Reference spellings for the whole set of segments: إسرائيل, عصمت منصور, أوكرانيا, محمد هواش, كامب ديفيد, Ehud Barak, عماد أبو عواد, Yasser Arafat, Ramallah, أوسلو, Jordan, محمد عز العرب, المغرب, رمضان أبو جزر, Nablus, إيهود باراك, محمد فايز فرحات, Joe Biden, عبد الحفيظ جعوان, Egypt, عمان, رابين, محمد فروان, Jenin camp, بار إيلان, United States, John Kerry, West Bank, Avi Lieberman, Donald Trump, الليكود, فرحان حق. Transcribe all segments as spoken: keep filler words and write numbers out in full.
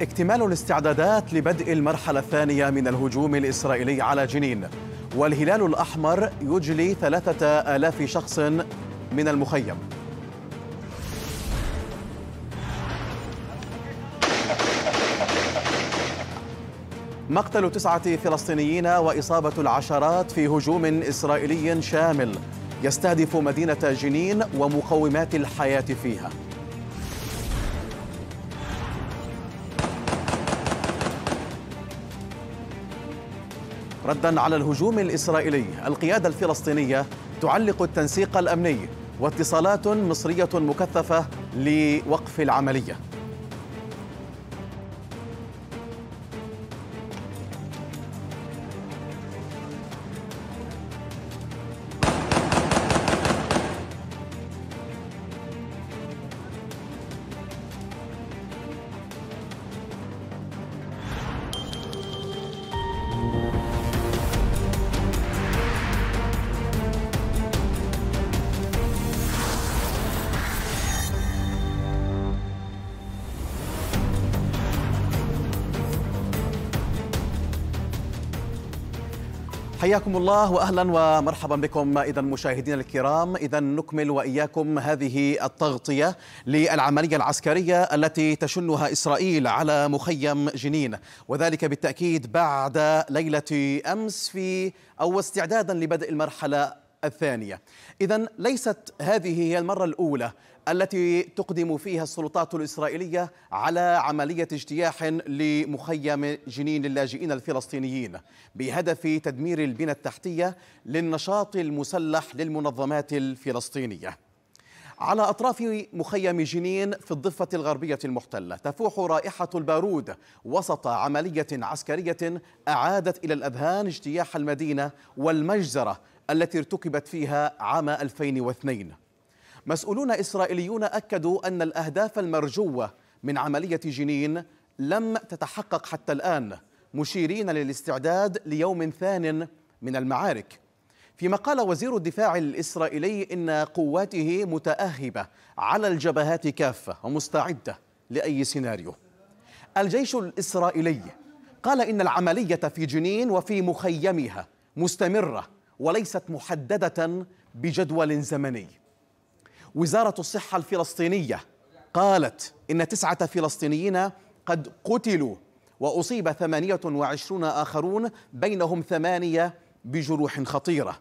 اكتمال الاستعدادات لبدء المرحلة الثانية من الهجوم الإسرائيلي على جنين، والهلال الأحمر يجلي ثلاثة آلاف شخص من المخيم. مقتل تسعة فلسطينيين وإصابة العشرات في هجوم إسرائيلي شامل يستهدف مدينة جنين ومقومات الحياة فيها. رداً على الهجوم الإسرائيلي، القيادة الفلسطينية تعلق التنسيق الأمني واتصالات مصرية مكثفة لوقف العملية. حياكم الله وأهلا ومرحبا بكم. إذا مشاهدينا الكرام، إذا نكمل وإياكم هذه التغطية للعملية العسكرية التي تشنها إسرائيل على مخيم جنين، وذلك بالتأكيد بعد ليلة أمس في أو استعدادا لبدء المرحلة الثانية. إذا ليست هذه هي المرة الأولى التي تقدم فيها السلطات الإسرائيلية على عملية اجتياح لمخيم جنين للاجئين الفلسطينيين بهدف تدمير البنى التحتية للنشاط المسلح للمنظمات الفلسطينية. على أطراف مخيم جنين في الضفة الغربية المحتلة تفوح رائحة البارود وسط عملية عسكرية أعادت إلى الأذهان اجتياح المدينة والمجزرة التي ارتكبت فيها عام ألفين واثنين. مسؤولون إسرائيليون أكدوا أن الأهداف المرجوة من عملية جنين لم تتحقق حتى الآن، مشيرين للاستعداد ليوم ثان من المعارك. فيما قال وزير الدفاع الإسرائيلي إن قواته متأهبة على الجبهات كافة ومستعدة لأي سيناريو. الجيش الإسرائيلي قال إن العملية في جنين وفي مخيمها مستمرة وليست محددة بجدول زمني. وزارة الصحة الفلسطينية قالت إن تسعة فلسطينيين قد قتلوا وأصيب ثمانية وعشرون آخرون، بينهم ثمانية بجروح خطيرة.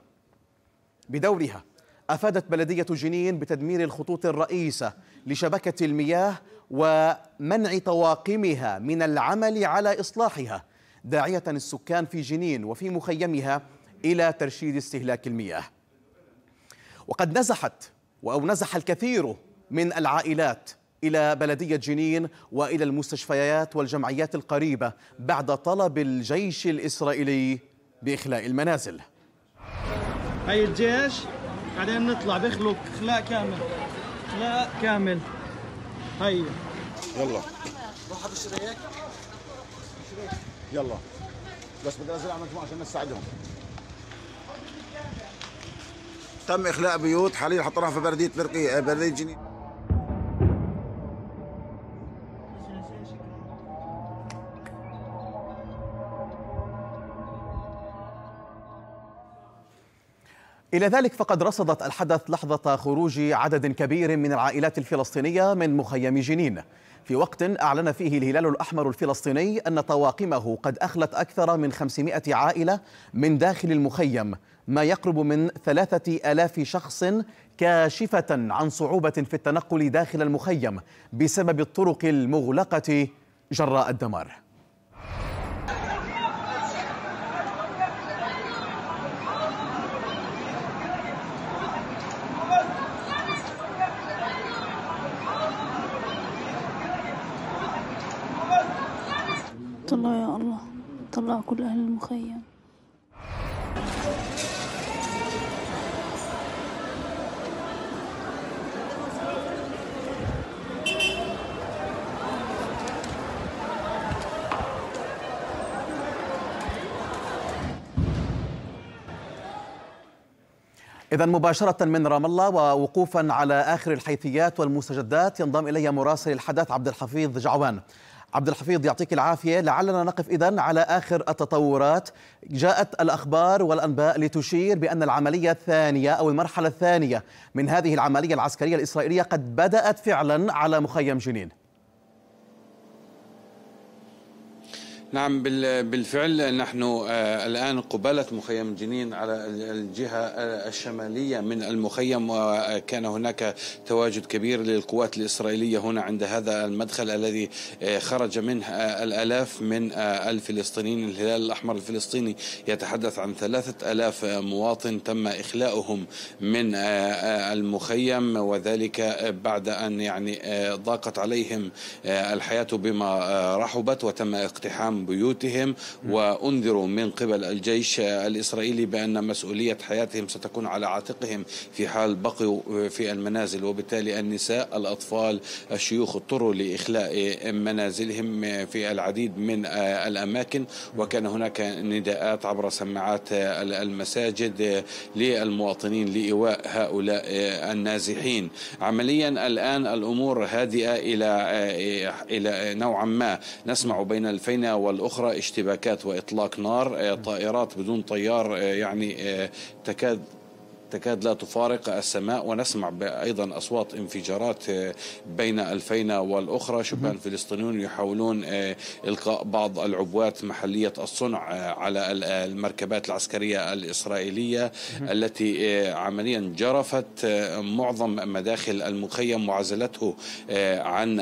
بدورها أفادت بلدية جنين بتدمير الخطوط الرئيسة لشبكة المياه ومنع طواقمها من العمل على إصلاحها، داعية السكان في جنين وفي مخيمها إلى ترشيد استهلاك المياه. وقد نزحت أو نزح الكثير من العائلات إلى بلدية جنين وإلى المستشفيات والجمعيات القريبة بعد طلب الجيش الإسرائيلي بإخلاء المنازل. هاي الجيش بعدين نطلع بيخلق إخلاء كامل، إخلاء كامل. هاي يلا روح على الشريك، يلا بس بدي أنزل على مجموعة عشان نساعدهم. تم إخلاء بيوت حاليا حطوها في بلدية برقية، بلدية جنين. إلى ذلك فقد رصدت الحدث لحظة خروج عدد كبير من العائلات الفلسطينية من مخيم جنين، في وقت أعلن فيه الهلال الأحمر الفلسطيني أن طواقمه قد أخلت أكثر من خمسمائة عائلة من داخل المخيم، ما يقرب من ثلاثة آلاف شخص، كاشفة عن صعوبة في التنقل داخل المخيم بسبب الطرق المغلقة جراء الدمار. طلع يا الله، طلع كل أهل المخيم. إذا مباشرة من رام الله ووقوفا على آخر الحيثيات والمستجدات، ينضم إلي مراسل الحدث عبد الحفيظ جعوان. عبد الحفيظ يعطيك العافية. لعلنا نقف إذن على آخر التطورات. جاءت الأخبار والأنباء لتشير بأن العملية الثانية أو المرحلة الثانية من هذه العملية العسكرية الإسرائيلية قد بدأت فعلا على مخيم جنين. نعم بالفعل، نحن الآن قبالة مخيم جنين على الجهة الشمالية من المخيم، وكان هناك تواجد كبير للقوات الإسرائيلية هنا عند هذا المدخل الذي خرج منه الآلاف من الفلسطينيين. الهلال الأحمر الفلسطيني يتحدث عن ثلاثة آلاف مواطن تم إخلاؤهم من المخيم، وذلك بعد أن يعني ضاقت عليهم الحياة بما رحبت وتم اقتحام بيوتهم، وأنذروا من قبل الجيش الإسرائيلي بأن مسؤولية حياتهم ستكون على عاتقهم في حال بقوا في المنازل، وبالتالي النساء، الأطفال، الشيوخ اضطروا لإخلاء منازلهم في العديد من الأماكن. وكان هناك نداءات عبر سماعات المساجد للمواطنين لإيواء هؤلاء النازحين. عمليا الآن الأمور هادئة إلى إلى نوعا ما، نسمع بين الفينة والأخرى اشتباكات وإطلاق نار، طائرات بدون طيار يعني تكاد تكاد لا تفارق السماء، ونسمع أيضا أصوات انفجارات بين الفينة والأخرى. شبان فلسطينيون يحاولون إلقاء بعض العبوات محلية الصنع على المركبات العسكرية الإسرائيلية التي عمليا جرفت معظم مداخل المخيم وعزلته عن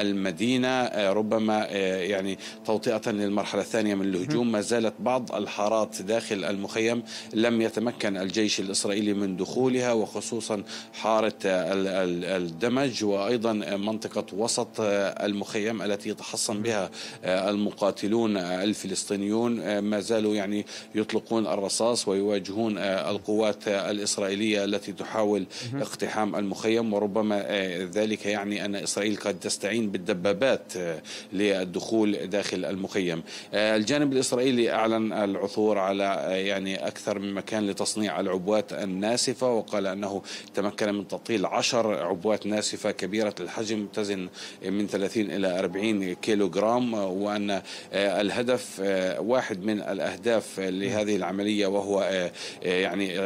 المدينة، ربما يعني توطئة للمرحلة الثانية من الهجوم. ما زالت بعض الحارات داخل المخيم لم يتمكن الجيش الإسرائيلي من دخولها، وخصوصا حارة الدمج وأيضا منطقة وسط المخيم التي يتحصن بها المقاتلون الفلسطينيون. ما زالوا يعني يطلقون الرصاص ويواجهون القوات الإسرائيلية التي تحاول اقتحام المخيم، وربما ذلك يعني أن إسرائيل قد تستعين بالدبابات للدخول داخل المخيم. الجانب الإسرائيلي أعلن العثور على يعني أكثر من مكان لتصنيع العبوات الناسفة، وقال أنه تمكن من تطيل عشر عبوات ناسفة كبيرة الحجم تزن من ثلاثين إلى أربعين كيلوغرام، وأن الهدف واحد من الأهداف لهذه العملية وهو يعني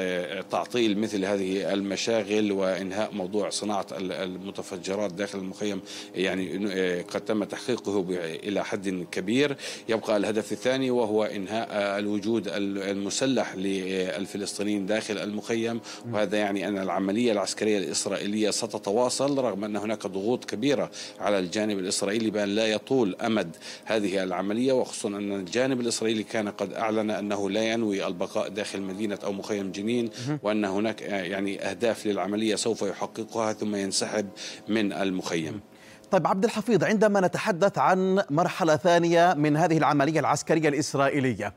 تعطيل مثل هذه المشاغل وإنهاء موضوع صناعة المتفجرات داخل المخيم، يعني قد تم تحقيقه إلى حد كبير. يبقى الهدف الثاني وهو إنهاء الوجود المسلح للفلسطينيين داخل المخيم المخيم، وهذا يعني أن العملية العسكرية الإسرائيلية ستتواصل رغم أن هناك ضغوط كبيرة على الجانب الإسرائيلي بأن لا يطول أمد هذه العملية، وخصوصا أن الجانب الإسرائيلي كان قد أعلن أنه لا ينوي البقاء داخل مدينة أو مخيم جنين، وأن هناك يعني أهداف للعملية سوف يحققها ثم ينسحب من المخيم. طيب عبد الحفيظ، عندما نتحدث عن مرحلة ثانية من هذه العملية العسكرية الإسرائيلية،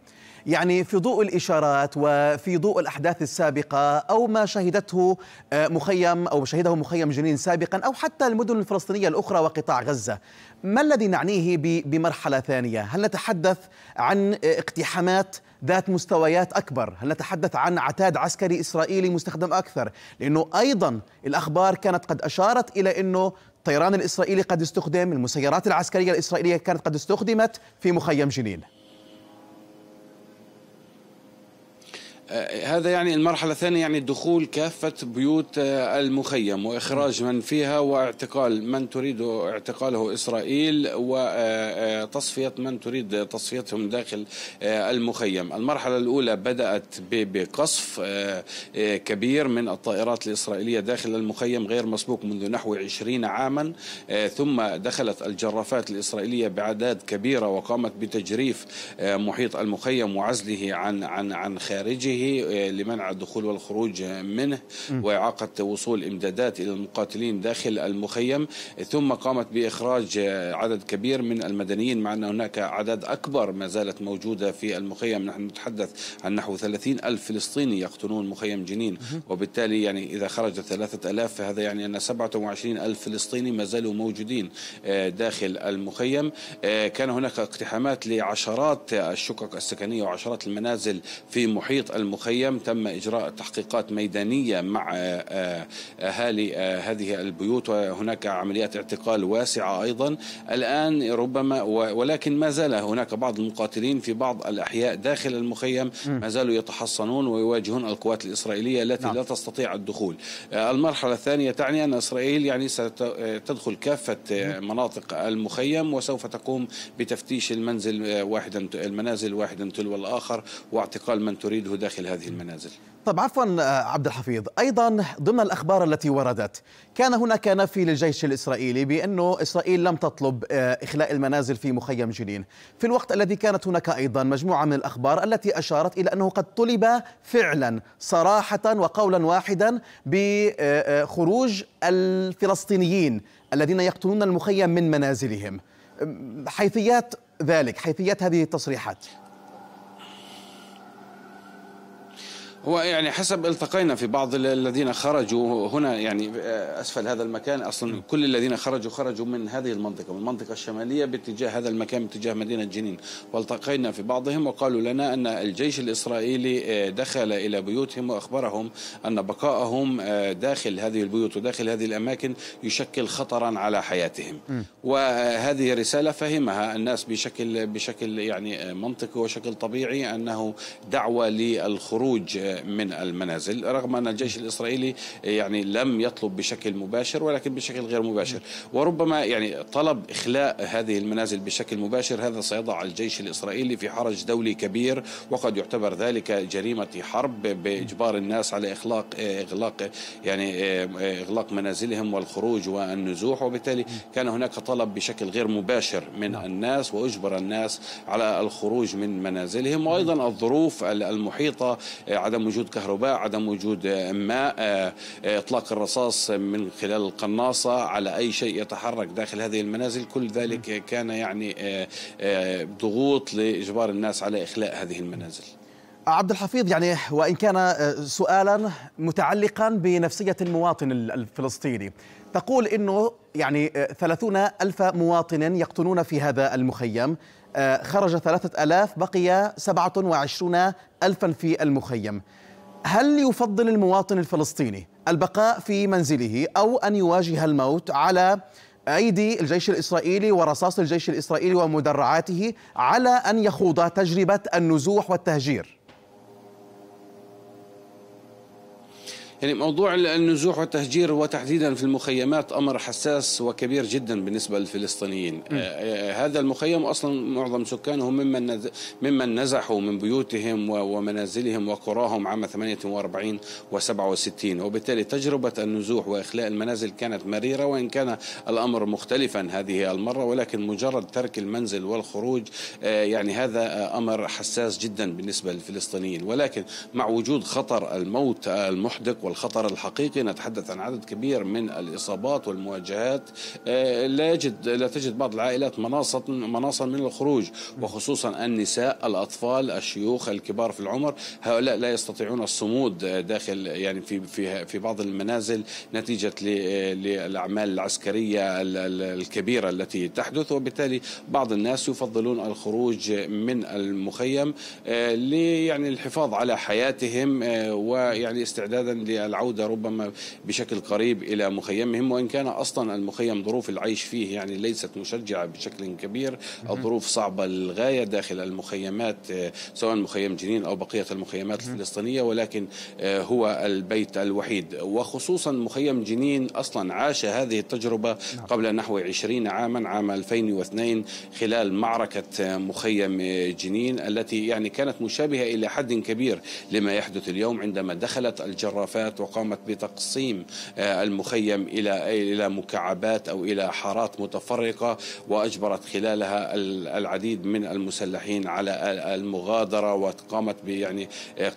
يعني في ضوء الإشارات وفي ضوء الأحداث السابقة أو ما شهدته مخيم أو شهده مخيم جنين سابقا أو حتى المدن الفلسطينية الأخرى وقطاع غزة، ما الذي نعنيه بمرحلة ثانية؟ هل نتحدث عن اقتحامات ذات مستويات أكبر؟ هل نتحدث عن عتاد عسكري إسرائيلي مستخدم أكثر؟ لأنه أيضا الأخبار كانت قد أشارت إلى أنه الطيران الإسرائيلي قد استخدم، المسيرات العسكرية الإسرائيلية كانت قد استخدمت في مخيم جنين. هذا يعني المرحلة الثانية، يعني دخول كافة بيوت المخيم وإخراج من فيها واعتقال من تريد اعتقاله إسرائيل وتصفية من تريد تصفيتهم داخل المخيم. المرحلة الأولى بدأت بقصف كبير من الطائرات الإسرائيلية داخل المخيم غير مسبوق منذ نحو عشرين عاما، ثم دخلت الجرافات الإسرائيلية بأعداد كبيرة وقامت بتجريف محيط المخيم وعزله عن عن عن خارجه لمنع الدخول والخروج منه وإعاقة وصول إمدادات إلى المقاتلين داخل المخيم، ثم قامت بإخراج عدد كبير من المدنيين، مع أن هناك عدد أكبر ما زالت موجودة في المخيم. نحن نتحدث عن نحو ثلاثين ألف فلسطيني يقطنون مخيم جنين، وبالتالي يعني إذا خرج ثلاثة آلاف فهذا يعني أن سبعة وعشرين ألف فلسطيني ما زالوا موجودين داخل المخيم. كان هناك اقتحامات لعشرات الشقق السكنية وعشرات المنازل في محيط المخيم المخيم تم إجراء تحقيقات ميدانية مع أهالي هذه البيوت، وهناك عمليات اعتقال واسعة أيضا الآن ربما، ولكن ما زال هناك بعض المقاتلين في بعض الأحياء داخل المخيم ما زالوا يتحصنون ويواجهون القوات الإسرائيلية التي نعم. لا تستطيع الدخول. المرحلة الثانية تعني أن إسرائيل يعني ستدخل كافة مناطق المخيم وسوف تقوم بتفتيش المنزل واحدا المنازل واحدا تلو الآخر واعتقال من تريده داخل هذه المنازل. طب عفوا عبد الحفيظ، أيضا ضمن الأخبار التي وردت كان هناك نفي للجيش الإسرائيلي بأنه إسرائيل لم تطلب إخلاء المنازل في مخيم جنين، في الوقت الذي كانت هناك أيضا مجموعة من الأخبار التي أشارت إلى أنه قد طلب فعلا صراحة وقولا واحدا بخروج الفلسطينيين الذين يقطنون المخيم من منازلهم. حيثيات ذلك، حيثيات هذه التصريحات؟ ويعني حسب التقينا في بعض الذين خرجوا هنا يعني أسفل هذا المكان، أصلا كل الذين خرجوا خرجوا من هذه المنطقة، من المنطقة الشمالية باتجاه هذا المكان باتجاه مدينة جنين، والتقينا في بعضهم وقالوا لنا أن الجيش الإسرائيلي دخل إلى بيوتهم وأخبرهم أن بقائهم داخل هذه البيوت وداخل هذه الأماكن يشكل خطرا على حياتهم. وهذه رسالة فهمها الناس بشكل بشكل يعني منطقي وشكل طبيعي أنه دعوة للخروج من المنازل، رغم أن الجيش الإسرائيلي يعني لم يطلب بشكل مباشر ولكن بشكل غير مباشر، وربما يعني طلب إخلاء هذه المنازل بشكل مباشر هذا سيضع الجيش الإسرائيلي في حرج دولي كبير، وقد يعتبر ذلك جريمة حرب بإجبار الناس على إغلاق إغلاق يعني إغلاق منازلهم والخروج والنزوح، وبالتالي كان هناك طلب بشكل غير مباشر من الناس وأجبر الناس على الخروج من منازلهم، وأيضا الظروف المحيطة، عدم عدم وجود كهرباء، عدم وجود ماء، إطلاق الرصاص من خلال القناصة على أي شيء يتحرك داخل هذه المنازل، كل ذلك كان يعني ضغوط لإجبار الناس على إخلاء هذه المنازل. عبد الحفيظ، يعني وإن كان سؤالا متعلقا بنفسية المواطن الفلسطيني، تقول إنه يعني ثلاثون ألف مواطن يقطنون في هذا المخيم، خرج ثلاثة آلاف، بقي سبعة وعشرون ألفا في المخيم. هل يفضل المواطن الفلسطيني البقاء في منزله أو أن يواجه الموت على أيدي الجيش الإسرائيلي ورصاص الجيش الإسرائيلي ومدرعاته على أن يخوض تجربة النزوح والتهجير؟ يعني موضوع النزوح والتهجير وتحديدا في المخيمات أمر حساس وكبير جدا بالنسبة للفلسطينيين. آه هذا المخيم أصلا معظم سكانه ممن ممن نزحوا من بيوتهم ومنازلهم وقراهم عام ثمانية وأربعين وسبعة وستين، وبالتالي تجربة النزوح وإخلاء المنازل كانت مريرة، وإن كان الأمر مختلفا هذه المرة، ولكن مجرد ترك المنزل والخروج آه يعني هذا أمر حساس جدا بالنسبة للفلسطينيين، ولكن مع وجود خطر الموت المحدق والخطر الحقيقي، نتحدث عن عدد كبير من الإصابات والمواجهات، لا يجد لا تجد بعض العائلات مناصة مناصا من الخروج، وخصوصا النساء، الأطفال، الشيوخ، الكبار في العمر، هؤلاء لا يستطيعون الصمود داخل يعني في في في بعض المنازل نتيجة للأعمال العسكرية الكبيرة التي تحدث، وبالتالي بعض الناس يفضلون الخروج من المخيم لي يعني الحفاظ على حياتهم ويعني استعدادا ل العودة ربما بشكل قريب إلى مخيمهم، وإن كان أصلا المخيم ظروف العيش فيه يعني ليست مشجعة بشكل كبير، الظروف صعبة للغاية داخل المخيمات سواء مخيم جنين أو بقية المخيمات الفلسطينية، ولكن هو البيت الوحيد، وخصوصا مخيم جنين أصلا عاش هذه التجربة قبل نحو عشرين عاما عام ألفين واثنين خلال معركة مخيم جنين التي يعني كانت مشابهة إلى حد كبير لما يحدث اليوم، عندما دخلت الجرافات وقامت بتقسيم المخيم إلى إلى مكعبات أو إلى حارات متفرقة، وأجبرت خلالها العديد من المسلحين على المغادرة، وقامت بيعني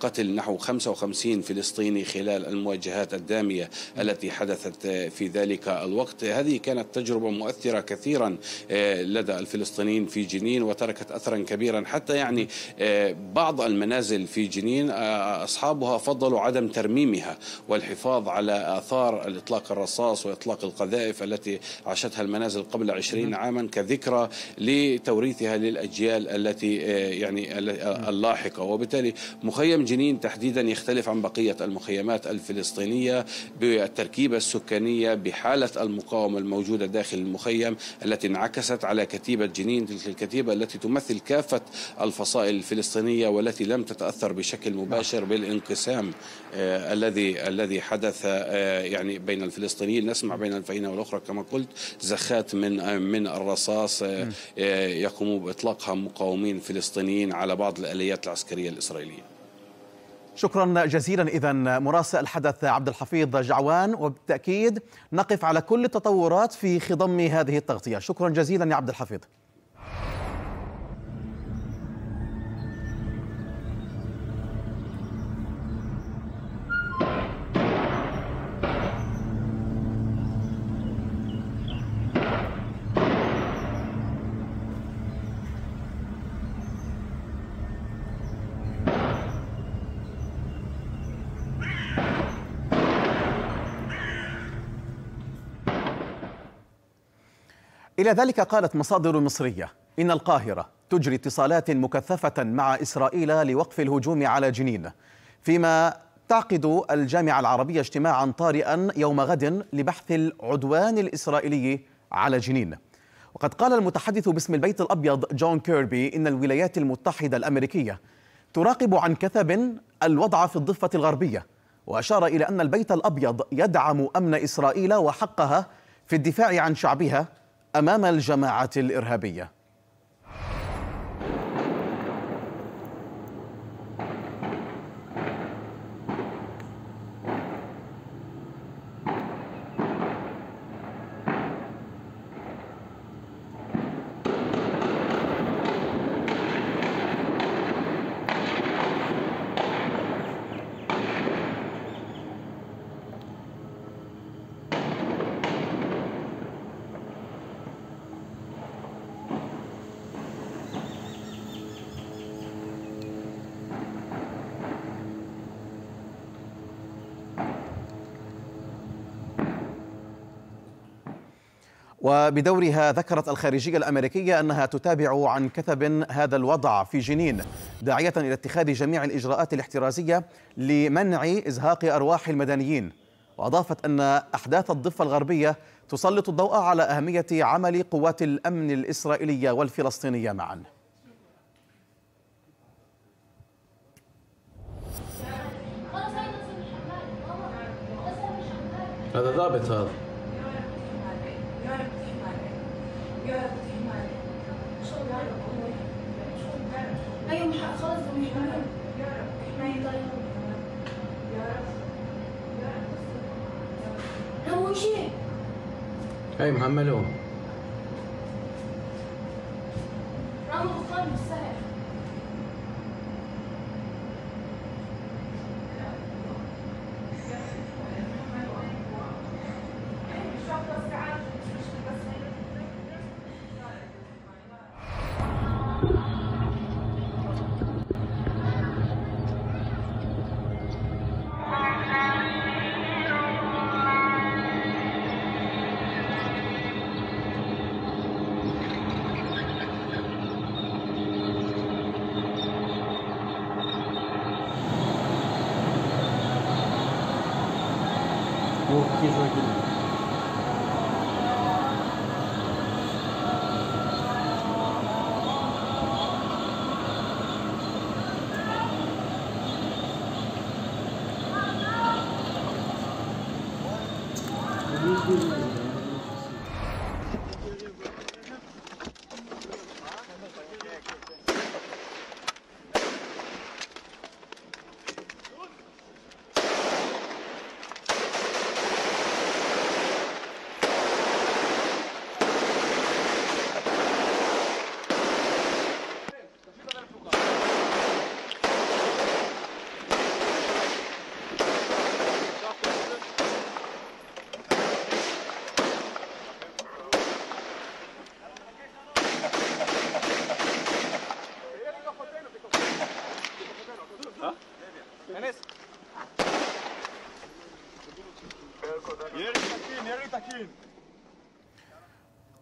قتل نحو خمسة وخمسين فلسطيني خلال المواجهات الدامية التي حدثت في ذلك الوقت. هذه كانت تجربة مؤثرة كثيرا لدى الفلسطينيين في جنين، وتركت أثرا كبيرا، حتى يعني بعض المنازل في جنين أصحابها فضلوا عدم ترميمها والحفاظ على آثار الإطلاق الرصاص وإطلاق القذائف التي عاشتها المنازل قبل عشرين عاما كذكرى لتوريثها للأجيال التي يعني اللاحقة. وبالتالي مخيم جنين تحديدا يختلف عن بقية المخيمات الفلسطينية بالتركيبة السكانية بحالة المقاومة الموجودة داخل المخيم التي انعكست على كتيبة جنين، تلك الكتيبة التي تمثل كافة الفصائل الفلسطينية والتي لم تتأثر بشكل مباشر بالانقسام آه الذي الذي حدث آه يعني بين الفلسطينيين. نسمع بين الفينة والأخرى كما قلت زخات من آه من الرصاص آه آه يقوم بإطلاقها مقاومين فلسطينيين على بعض الآليات العسكرية الإسرائيلية. شكرا جزيلا إذا مراسل الحدث عبد الحفيظ جعوان، وبالتأكيد نقف على كل التطورات في خضم هذه التغطية. شكرا جزيلا يا عبد الحفيظ. إلى ذلك قالت مصادر مصرية إن القاهرة تجري اتصالات مكثفة مع إسرائيل لوقف الهجوم على جنين، فيما تعقد الجامعة العربية اجتماعا طارئا يوم غد لبحث العدوان الإسرائيلي على جنين. وقد قال المتحدث باسم البيت الأبيض جون كيربي إن الولايات المتحدة الأمريكية تراقب عن كثب الوضع في الضفة الغربية، وأشار إلى أن البيت الأبيض يدعم أمن إسرائيل وحقها في الدفاع عن شعبها أمام الجماعات الإرهابية. وبدورها ذكرت الخارجية الأمريكية أنها تتابع عن كثب هذا الوضع في جنين، داعية إلى اتخاذ جميع الإجراءات الاحترازية لمنع إزهاق أرواح المدنيين. وأضافت أن أحداث الضفة الغربية تسلط الضوء على أهمية عمل قوات الأمن الإسرائيلية والفلسطينية معا. هذا ضابط هذا أي محملوه رامو خالد السهل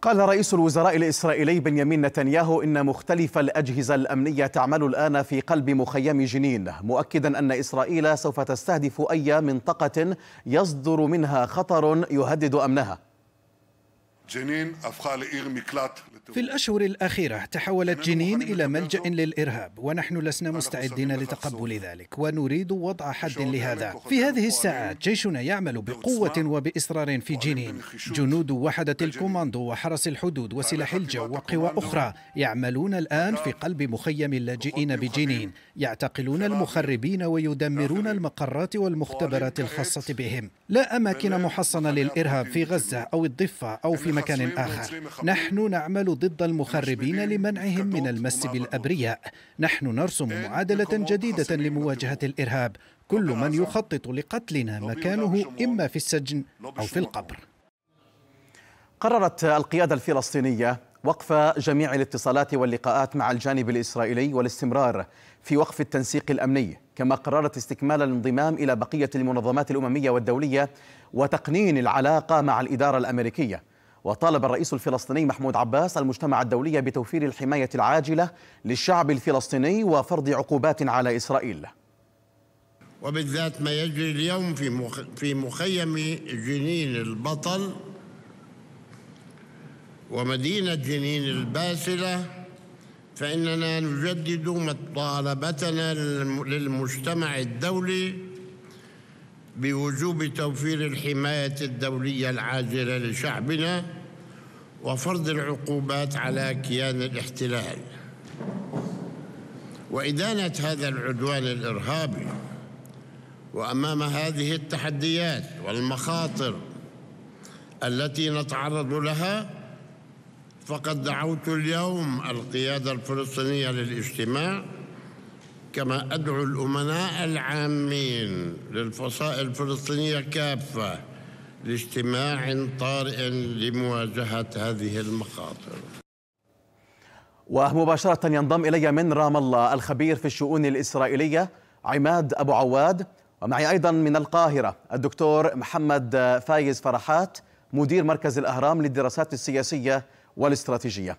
قال رئيس الوزراء الإسرائيلي بنيامين نتنياهو إن مختلف الأجهزة الأمنية تعمل الآن في قلب مخيم جنين، مؤكدا أن إسرائيل سوف تستهدف أي منطقة يصدر منها خطر يهدد أمنها. في الأشهر الأخيرة تحولت جنين إلى ملجأ للإرهاب، ونحن لسنا مستعدين لتقبل ذلك ونريد وضع حد لهذا. في هذه الساعات جيشنا يعمل بقوة وبإصرار في جنين. جنود وحدة الكوماندو وحرس الحدود وسلاح الجو وقوى أخرى يعملون الآن في قلب مخيم اللاجئين بجنين، يعتقلون المخربين ويدمرون المقرات والمختبرات الخاصة بهم. لا أماكن محصنة للإرهاب في غزة أو الضفة أو في مكان آخر. نحن نعمل ضد المخربين لمنعهم من المس بالأبرياء. نحن نرسم معادلة جديدة لمواجهة الإرهاب. كل من يخطط لقتلنا مكانه إما في السجن أو في القبر. قررت القيادة الفلسطينية وقف جميع الاتصالات واللقاءات مع الجانب الإسرائيلي والاستمرار في وقف التنسيق الأمني، كما قررت استكمال الانضمام إلى بقية المنظمات الأممية والدولية وتقنين العلاقة مع الإدارة الأمريكية. وطالب الرئيس الفلسطيني محمود عباس المجتمع الدولي بتوفير الحماية العاجلة للشعب الفلسطيني وفرض عقوبات على إسرائيل، وبالذات ما يجري اليوم في في مخيم جنين البطل ومدينة جنين الباسلة، فإننا نجدد مطالبتنا للمجتمع الدولي بوجوب توفير الحماية الدولية العاجلة لشعبنا وفرض العقوبات على كيان الاحتلال وإدانة هذا العدوان الإرهابي. وأمام هذه التحديات والمخاطر التي نتعرض لها، فقد دعوت اليوم القيادة الفلسطينية للاجتماع، كما أدعو الأمناء العامين للفصائل الفلسطينية كافة لاجتماع طارئ لمواجهة هذه المخاطر. ومباشرة ينضم إلي من رام الله الخبير في الشؤون الإسرائيلية عماد أبو عواد، ومعي أيضا من القاهرة الدكتور محمد فايز فرحات مدير مركز الأهرام للدراسات السياسية والاستراتيجية.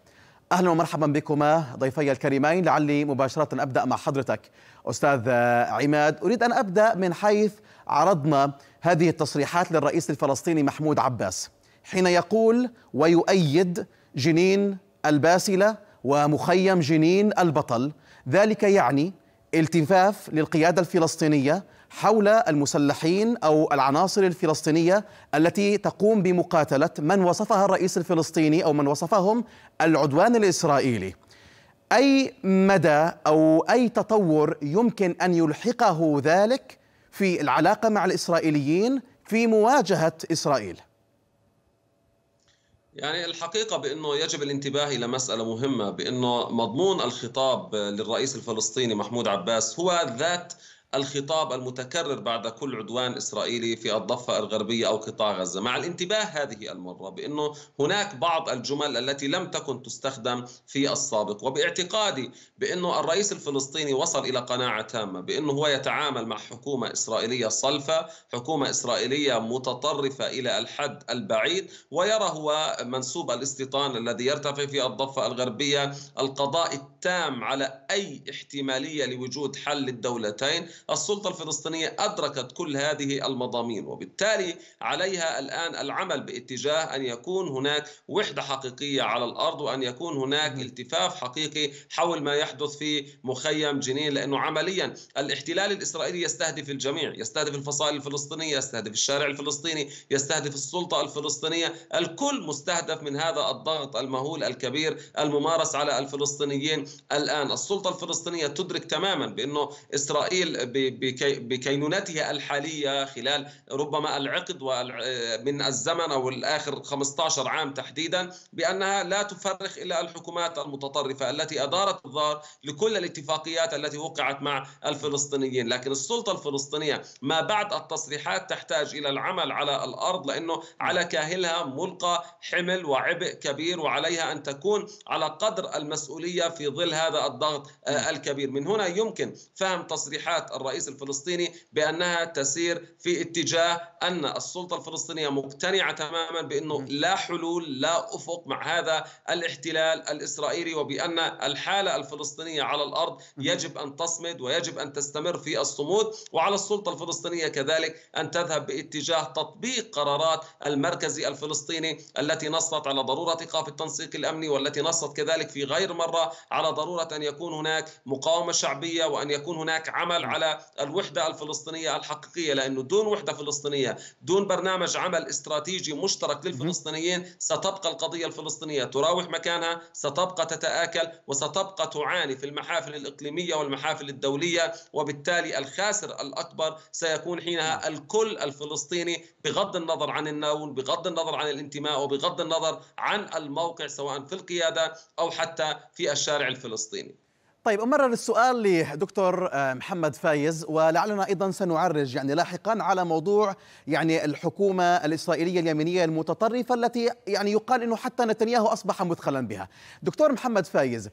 أهلا ومرحبا بكما ضيفي الكريمين. لعلي مباشرة أبدأ مع حضرتك أستاذ عماد. أريد أن أبدأ من حيث عرضنا هذه التصريحات للرئيس الفلسطيني محمود عباس حين يقول ويؤيد جنين الباسلة ومخيم جنين البطل، ذلك يعني التفاف للقيادة الفلسطينية حول المسلحين أو العناصر الفلسطينية التي تقوم بمقاتلة من وصفها الرئيس الفلسطيني أو من وصفهم العدوان الإسرائيلي. أي مدى أو أي تطور يمكن أن يلحقه ذلك في العلاقة مع الإسرائيليين في مواجهة إسرائيل؟ يعني الحقيقة بأنه يجب الانتباه إلى مسألة مهمة، بأنه مضمون الخطاب للرئيس الفلسطيني محمود عباس هو ذات الخطاب المتكرر بعد كل عدوان إسرائيلي في الضفة الغربية أو قطاع غزة، مع الانتباه هذه المرة بأنه هناك بعض الجمل التي لم تكن تستخدم في السابق. وباعتقادي بأنه الرئيس الفلسطيني وصل إلى قناعة تامة بأنه هو يتعامل مع حكومة إسرائيلية صلفة، حكومة إسرائيلية متطرفة إلى الحد البعيد، ويرى هو منسوب الاستيطان الذي يرتفع في الضفة الغربية القضاء التام على أي احتمالية لوجود حل للدولتين. السلطة الفلسطينية أدركت كل هذه المضامين، وبالتالي عليها الآن العمل باتجاه أن يكون هناك وحدة حقيقية على الأرض، وأن يكون هناك التفاف حقيقي حول ما يحدث في مخيم جنين، لأنه عمليا الاحتلال الإسرائيلي يستهدف الجميع، يستهدف الفصائل الفلسطينية، يستهدف الشارع الفلسطيني، يستهدف السلطة الفلسطينية، الكل مستهدف من هذا الضغط المهول الكبير الممارس على الفلسطينيين الآن. السلطة الفلسطينية تدرك تماما بأنه إسرائيل بكينونتها الحالية خلال ربما العقد من الزمن أو الآخر خمسة عشر عام تحديدا، بأنها لا تفرخ إلا الحكومات المتطرفة التي أدارت الضرر لكل الاتفاقيات التي وقعت مع الفلسطينيين. لكن السلطة الفلسطينية ما بعد التصريحات تحتاج إلى العمل على الأرض، لأنه على كاهلها ملقى حمل وعبء كبير، وعليها أن تكون على قدر المسؤولية في ظل هذا الضغط الكبير. من هنا يمكن فهم تصريحات الرئيس الفلسطيني بأنها تسير في اتجاه أن السلطة الفلسطينية مقتنعة تماما بأنه لا حلول لا أفق مع هذا الاحتلال الإسرائيلي، وبأن الحالة الفلسطينية على الأرض يجب أن تصمد ويجب أن تستمر في الصمود، وعلى السلطة الفلسطينية كذلك أن تذهب باتجاه تطبيق قرارات المركزي الفلسطيني التي نصت على ضرورة إيقاف التنسيق الأمني، والتي نصت كذلك في غير مرة على ضرورة أن يكون هناك مقاومة شعبية وأن يكون هناك عمل على الوحدة الفلسطينية الحقيقية، لأنه دون وحدة فلسطينية دون برنامج عمل استراتيجي مشترك للفلسطينيين ستبقى القضية الفلسطينية تراوح مكانها، ستبقى تتآكل وستبقى تعاني في المحافل الإقليمية والمحافل الدولية، وبالتالي الخاسر الأكبر سيكون حينها الكل الفلسطيني بغض النظر عن النون، بغض النظر عن الانتماء، وبغض النظر عن الموقع سواء في القيادة أو حتى في الشارع الفلسطيني. طيب أمرر السؤال لدكتور محمد فايز، ولعلنا أيضا سنعرج يعني لاحقا على موضوع يعني الحكومة الإسرائيلية اليمينية المتطرفة التي يعني يقال أنه حتى نتنياهو أصبح مدخلا بها. دكتور محمد فايز،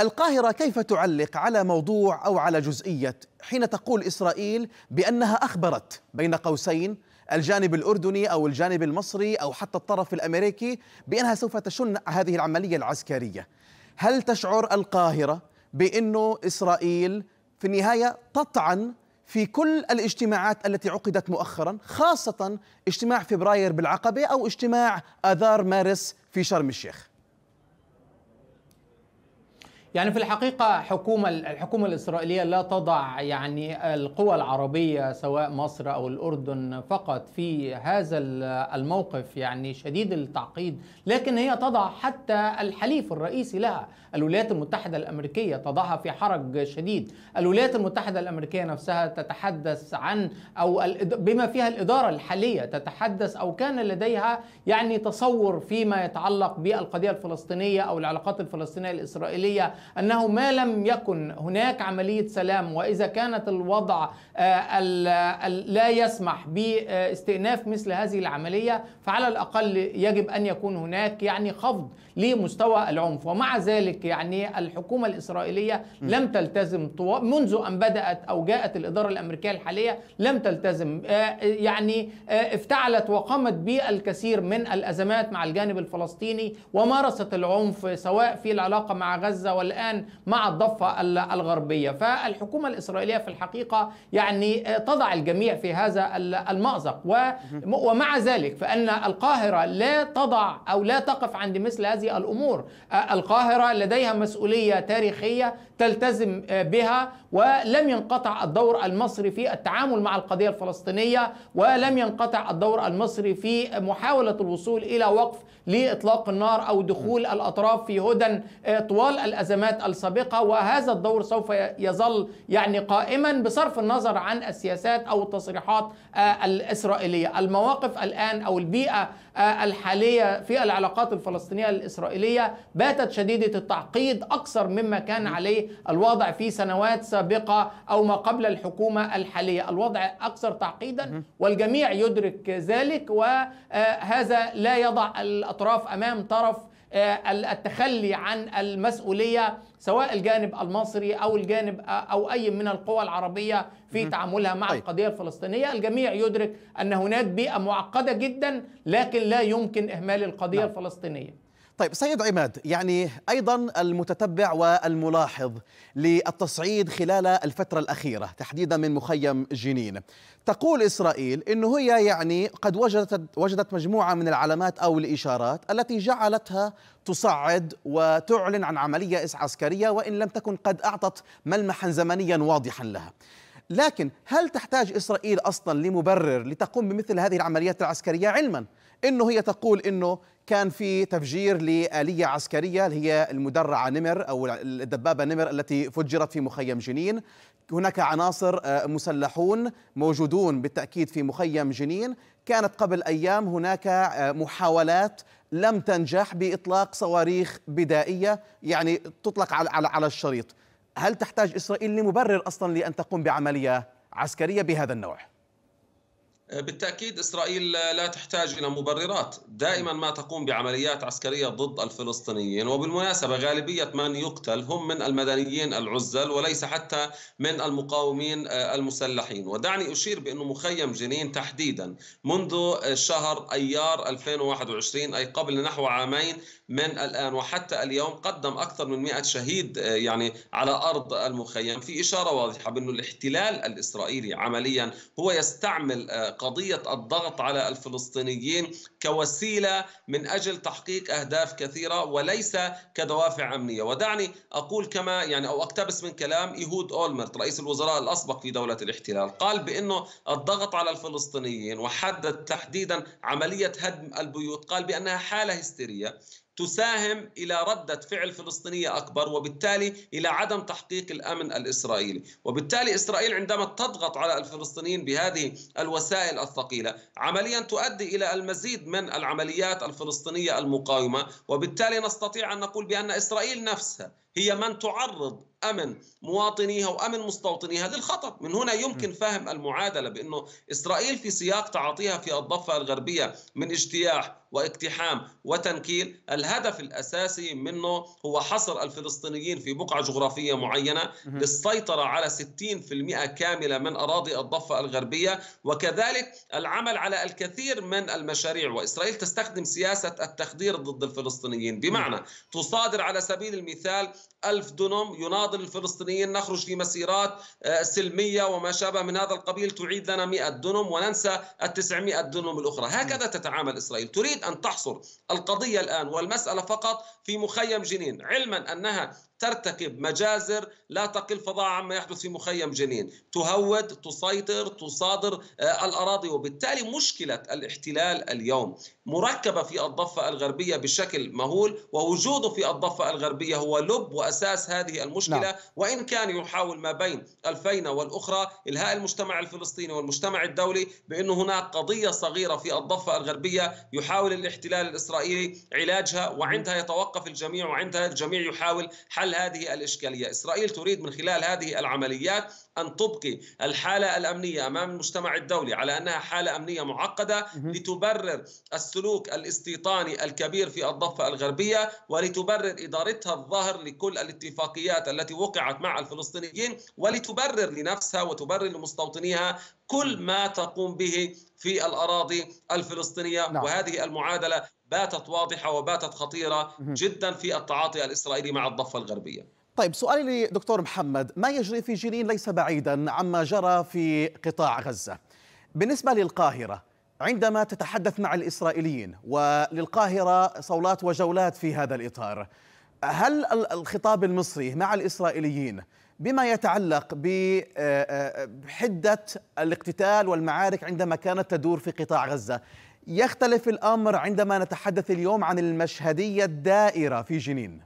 القاهرة كيف تعلق على موضوع أو على جزئية حين تقول إسرائيل بأنها أخبرت بين قوسين الجانب الأردني أو الجانب المصري أو حتى الطرف الأمريكي بأنها سوف تشن هذه العملية العسكرية؟ هل تشعر القاهرة بأنه إسرائيل في النهاية تطعن في كل الاجتماعات التي عقدت مؤخرا، خاصة اجتماع فبراير بالعقبة أو اجتماع آذار مارس في شرم الشيخ؟ يعني في الحقيقة حكومة الحكومة الإسرائيلية لا تضع يعني القوى العربية سواء مصر أو الأردن فقط في هذا الموقف يعني شديد التعقيد، لكن هي تضع حتى الحليف الرئيسي لها الولايات المتحدة الأمريكية، تضعها في حرج شديد. الولايات المتحدة الأمريكية نفسها تتحدث عن أو بما فيها الإدارة الحالية تتحدث أو كان لديها يعني تصور فيما يتعلق بالقضية الفلسطينية أو العلاقات الفلسطينية الإسرائيلية أنه ما لم يكن هناك عملية سلام وإذا كانت الوضع لا يسمح باستئناف مثل هذه العملية فعلى الأقل يجب أن يكون هناك يعني خفض لمستوى العنف. ومع ذلك يعني الحكومة الإسرائيلية لم تلتزم منذ أن بدأت أو جاءت الإدارة الأمريكية الحالية، لم تلتزم يعني افتعلت وقامت بالكثير من الأزمات مع الجانب الفلسطيني ومارست العنف سواء في العلاقة مع غزة والآن مع الضفة الغربية. فالحكومة الإسرائيلية في الحقيقة يعني تضع الجميع في هذا المأزق، ومع ذلك فإن القاهرة لا تضع أو لا تقف عند مثل هذه الأمور. القاهرة لديها مسؤولية تاريخية تلتزم بها، ولم ينقطع الدور المصري في التعامل مع القضية الفلسطينية، ولم ينقطع الدور المصري في محاولة الوصول إلى وقف لإطلاق النار أو دخول الأطراف في هدن طوال الأزمات السابقة، وهذا الدور سوف يظل يعني قائما بصرف النظر عن السياسات أو التصريحات الإسرائيلية. المواقف الآن أو البيئة الحالية في العلاقات الفلسطينية الإسرائيلية باتت شديدة التعقيد أكثر مما كان عليه الوضع في سنوات سابقة أو ما قبل الحكومة الحالية، الوضع أكثر تعقيدا والجميع يدرك ذلك، وهذا لا يضع الأطراف أمام طرف التخلي عن المسؤولية سواء الجانب المصري أو الجانب أو أي من القوى العربية في تعاملها مع طيب. القضية الفلسطينية. الجميع يدرك أن هناك بيئة معقدة جدا لكن لا يمكن إهمال القضية نعم. الفلسطينية. طيب سيد عماد، يعني أيضا المتتبع والملاحظ للتصعيد خلال الفترة الأخيرة تحديدا من مخيم جنين، تقول إسرائيل أنه هي يعني قد وجدت, وجدت مجموعة من العلامات أو الإشارات التي جعلتها تصعد وتعلن عن عملية عسكرية وإن لم تكن قد أعطت ملمحا زمنيا واضحا لها، لكن هل تحتاج إسرائيل أصلا لمبرر لتقوم بمثل هذه العمليات العسكرية، علما أنه هي تقول أنه كان في تفجير لآلية عسكرية اللي هي المدرعة نمر أو الدبابة نمر التي فجرت في مخيم جنين، هناك عناصر مسلحون موجودون بالتأكيد في مخيم جنين، كانت قبل أيام هناك محاولات لم تنجح بإطلاق صواريخ بدائية يعني تطلق على على الشريط، هل تحتاج إسرائيل لمبرر أصلا لأن تقوم بعملية عسكرية بهذا النوع؟ بالتأكيد إسرائيل لا تحتاج إلى مبررات، دائما ما تقوم بعمليات عسكرية ضد الفلسطينيين، وبالمناسبة غالبية من يقتل هم من المدنيين العزل وليس حتى من المقاومين المسلحين. ودعني أشير بأنه مخيم جنين تحديدا منذ شهر أيار ألفين وواحد وعشرين، أي قبل نحو عامين من الآن وحتى اليوم، قدم أكثر من مئة شهيد يعني على أرض المخيم، في إشارة واضحة بأنه الاحتلال الإسرائيلي عمليا هو يستعمل قضية الضغط على الفلسطينيين كوسيلة من أجل تحقيق أهداف كثيرة وليس كدوافع أمنية. ودعني أقول كما يعني أو أقتبس من كلام إيهود أولمرت رئيس الوزراء الأسبق في دولة الاحتلال، قال بأنه الضغط على الفلسطينيين وحدد تحديدا عملية هدم البيوت، قال بأنها حالة هستيرية تساهم إلى ردة فعل فلسطينية أكبر وبالتالي إلى عدم تحقيق الأمن الإسرائيلي. وبالتالي إسرائيل عندما تضغط على الفلسطينيين بهذه الوسائل الثقيلة عمليا تؤدي إلى المزيد من العمليات الفلسطينية المقاومة، وبالتالي نستطيع أن نقول بأن إسرائيل نفسها هي من تعرض أمن مواطنيها وأمن مستوطنيها للخطر. من هنا يمكن فهم المعادلة بأنه إسرائيل في سياق تعاطيها في الضفة الغربية من اجتياح واقتحام وتنكيل، الهدف الأساسي منه هو حصر الفلسطينيين في بقعة جغرافية معينة للسيطرة على ستين بالمئة كاملة من أراضي الضفة الغربية، وكذلك العمل على الكثير من المشاريع. وإسرائيل تستخدم سياسة التخدير ضد الفلسطينيين، بمعنى تصادر على سبيل المثال ألف دنم يناضل الفلسطينيين، نخرج في مسيرات سلمية وما شابه من هذا القبيل، تعيد لنا مئة دنم وننسى التسعمئة دنم الأخرى. هكذا تتعامل إسرائيل، تريد أن تحصر القضية الآن والمسألة فقط في مخيم جنين، علما أنها ترتكب مجازر لا تقل فظاعة عما يحدث في مخيم جنين، تهود، تسيطر، تصادر الأراضي. وبالتالي مشكلة الاحتلال اليوم مركبة في الضفة الغربية بشكل مهول، ووجوده في الضفة الغربية هو لب وأساس هذه المشكلة. نعم. وإن كان يحاول ما بين الفينة والأخرى إلهاء المجتمع الفلسطيني والمجتمع الدولي بأن هناك قضية صغيرة في الضفة الغربية يحاول الاحتلال الإسرائيلي علاجها، وعندها يتوقف الجميع، وعندها الجميع يحاول حل هذه الإشكالية. إسرائيل تريد من خلال هذه العمليات أن تبقي الحالة الأمنية أمام المجتمع الدولي على أنها حالة أمنية معقدة لتبرر السلوك الاستيطاني الكبير في الضفة الغربية، ولتبرر إدارتها الظاهر لكل الاتفاقيات التي وقعت مع الفلسطينيين، ولتبرر لنفسها وتبرر لمستوطنيها كل ما تقوم به في الأراضي الفلسطينية. نعم. وهذه المعادلة باتت واضحة وباتت خطيرة جدا في التعاطي الإسرائيلي مع الضفة الغربية. طيب، سؤالي لدكتور محمد، ما يجري في جنين ليس بعيدا عما جرى في قطاع غزة. بالنسبة للقاهرة، عندما تتحدث مع الإسرائيليين، وللقاهرة صولات وجولات في هذا الإطار، هل الخطاب المصري مع الإسرائيليين بما يتعلق بحدة الاقتتال والمعارك عندما كانت تدور في قطاع غزة يختلف الأمر عندما نتحدث اليوم عن المشهدية الدائرة في جنين؟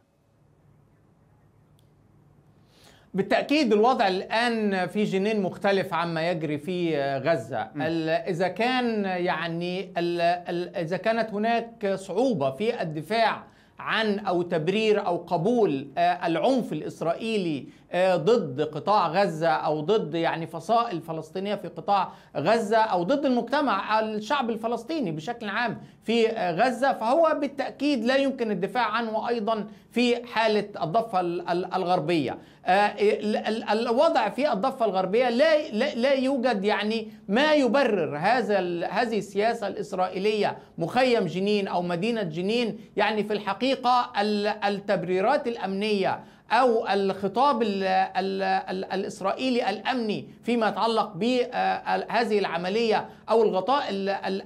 بالتأكيد الوضع الآن في جنين مختلف عما يجري في غزة. إذا كان يعني إذا كانت هناك صعوبة في الدفاع عن أو تبرير أو قبول العنف الإسرائيلي ضد قطاع غزة أو ضد يعني فصائل فلسطينية في قطاع غزة أو ضد المجتمع الشعب الفلسطيني بشكل عام في غزة، فهو بالتأكيد لا يمكن الدفاع عنه أيضا في حالة الضفة الغربية. الوضع في الضفة الغربية لا لا يوجد يعني ما يبرر هذا هذه السياسة الإسرائيلية. مخيم جنين أو مدينة جنين يعني في الحقيقة التبريرات الأمنية أو الخطاب ال ال ال الإسرائيلي الأمني فيما يتعلق بهذه العملية أو الغطاء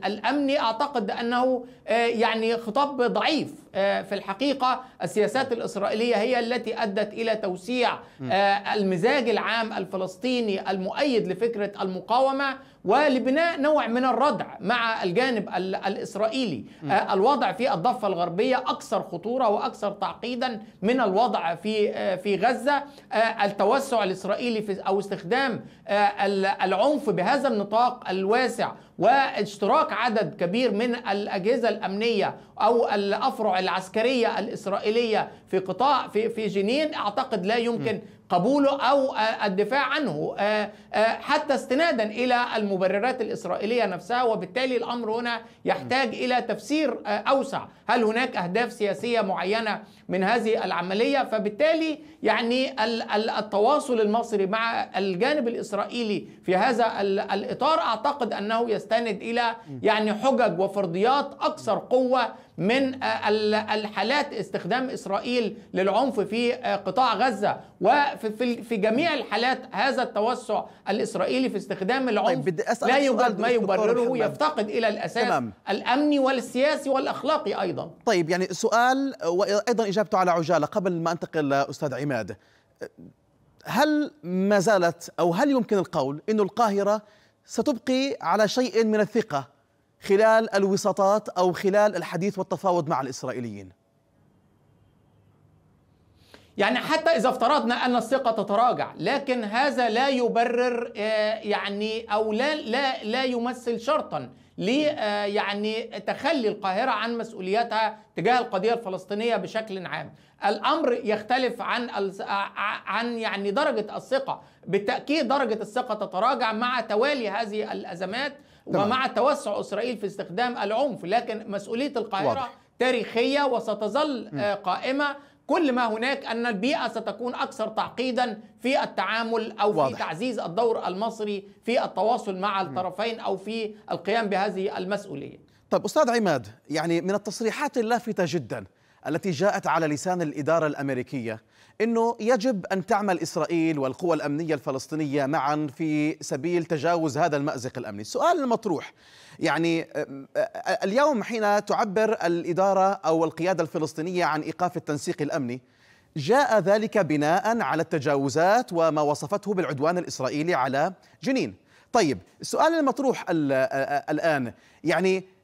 الأمني، أعتقد أنه يعني خطاب ضعيف. في الحقيقة السياسات الإسرائيلية هي التي أدت إلى توسيع المزاج العام الفلسطيني المؤيد لفكرة المقاومة ولبناء نوع من الردع مع الجانب الإسرائيلي. الوضع في الضفة الغربية أكثر خطورة وأكثر تعقيدا من الوضع في في غزة. التوسع الإسرائيلي في أو استخدام العنف بهذا النطاق الواسع واشتراك عدد كبير من الأجهزة الأمنية أو الأفرع العسكرية الإسرائيلية في قطاع في في جنين، أعتقد لا يمكن قبوله أو الدفاع عنه حتى استنادا إلى المبررات الإسرائيلية نفسها. وبالتالي الأمر هنا يحتاج إلى تفسير أوسع، هل هناك أهداف سياسية معينة من هذه العملية؟ فبالتالي يعني التواصل المصري مع الجانب الإسرائيلي في هذا الإطار أعتقد أنه يستند إلى يعني حجج وفرضيات أكثر قوة من الحالات استخدام إسرائيل للعنف في قطاع غزة، وفي جميع الحالات هذا التوسع الإسرائيلي في استخدام العنف لا يوجد ما يبرره، يفتقد إلى الأساس تمام. الأمني والسياسي والأخلاقي أيضا. طيب يعني سؤال وأيضا إجابته على عجالة قبل ما أنتقل لأستاذ عماد، هل ما زالت أو هل يمكن القول أن القاهرة ستبقي على شيء من الثقة خلال الوساطات أو خلال الحديث والتفاوض مع الإسرائيليين؟ يعني حتى إذا افترضنا أن الثقة تتراجع، لكن هذا لا يبرر يعني أو لا لا لا يمثل شرطا ل يعني تخلي القاهرة عن مسؤولياتها تجاه القضية الفلسطينية بشكل عام. الأمر يختلف عن عن يعني درجة الثقة، بالتأكيد درجة الثقة تتراجع مع توالي هذه الأزمات طبعا. ومع توسع إسرائيل في استخدام العنف، لكن مسؤولية القاهرة واضح. تاريخية وستظل م. قائمة. كل ما هناك أن البيئة ستكون أكثر تعقيدا في التعامل أو واضح. في تعزيز الدور المصري في التواصل مع الطرفين أو في القيام بهذه المسؤولية. طب أستاذ عماد، يعني من التصريحات اللافتة جدا التي جاءت على لسان الإدارة الأمريكية أنه يجب أن تعمل إسرائيل والقوى الأمنية الفلسطينية معا في سبيل تجاوز هذا المأزق الأمني، السؤال المطروح يعني اليوم حين تعبر الإدارة أو القيادة الفلسطينية عن إيقاف التنسيق الأمني جاء ذلك بناء على التجاوزات وما وصفته بالعدوان الإسرائيلي على جنين. طيب السؤال المطروح الآن يعني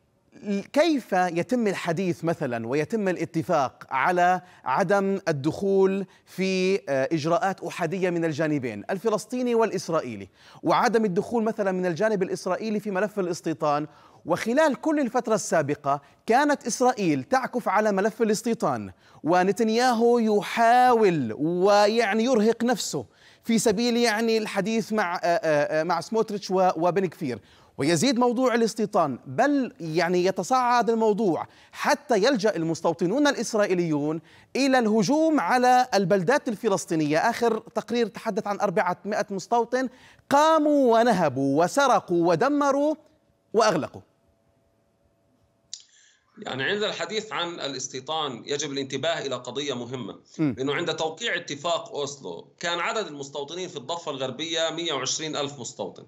كيف يتم الحديث مثلا ويتم الاتفاق على عدم الدخول في إجراءات أحادية من الجانبين الفلسطيني والإسرائيلي، وعدم الدخول مثلا من الجانب الإسرائيلي في ملف الاستيطان، وخلال كل الفترة السابقة كانت إسرائيل تعكف على ملف الاستيطان ونتنياهو يحاول ويعني يرهق نفسه في سبيل يعني الحديث مع مع سموتريتش وبن غفير، ويزيد موضوع الاستيطان بل يعني يتصاعد الموضوع حتى يلجأ المستوطنون الإسرائيليون إلى الهجوم على البلدات الفلسطينية. آخر تقرير تحدث عن أربعمائة مستوطن قاموا ونهبوا وسرقوا ودمروا وأغلقوا. يعني عند الحديث عن الاستيطان يجب الانتباه إلى قضية مهمة، إنه عند توقيع اتفاق أوسلو كان عدد المستوطنين في الضفة الغربية مئة وعشرين ألف مستوطن،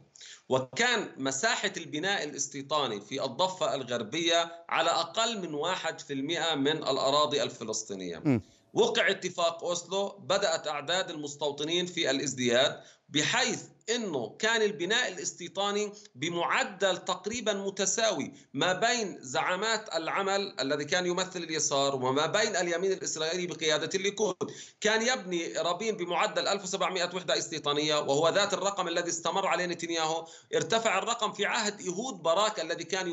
وكان مساحة البناء الاستيطاني في الضفة الغربية على أقل من واحد بالمئة من الأراضي الفلسطينية. م. وقع اتفاق أوسلو بدأت أعداد المستوطنين في الازدياد، بحيث أنه كان البناء الاستيطاني بمعدل تقريبا متساوي ما بين زعامات العمل الذي كان يمثل اليسار وما بين اليمين الإسرائيلي بقيادة الليكود. كان يبني رابين بمعدل ألف وسبعمائة وحدة استيطانية، وهو ذات الرقم الذي استمر عليه نتنياهو. ارتفع الرقم في عهد إيهود باراك الذي كان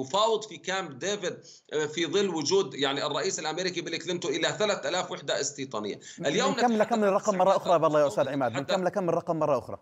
يفاوض في كامب ديفيد في ظل وجود يعني الرئيس الأمريكي بيل كلينتون إلى ثلاثة آلاف وحدة استيطانية. اليوم من كم لكم الرقم مرة أخرى بالله يا أستاذ عماد، من كم لكم الرقم مرة أخرى؟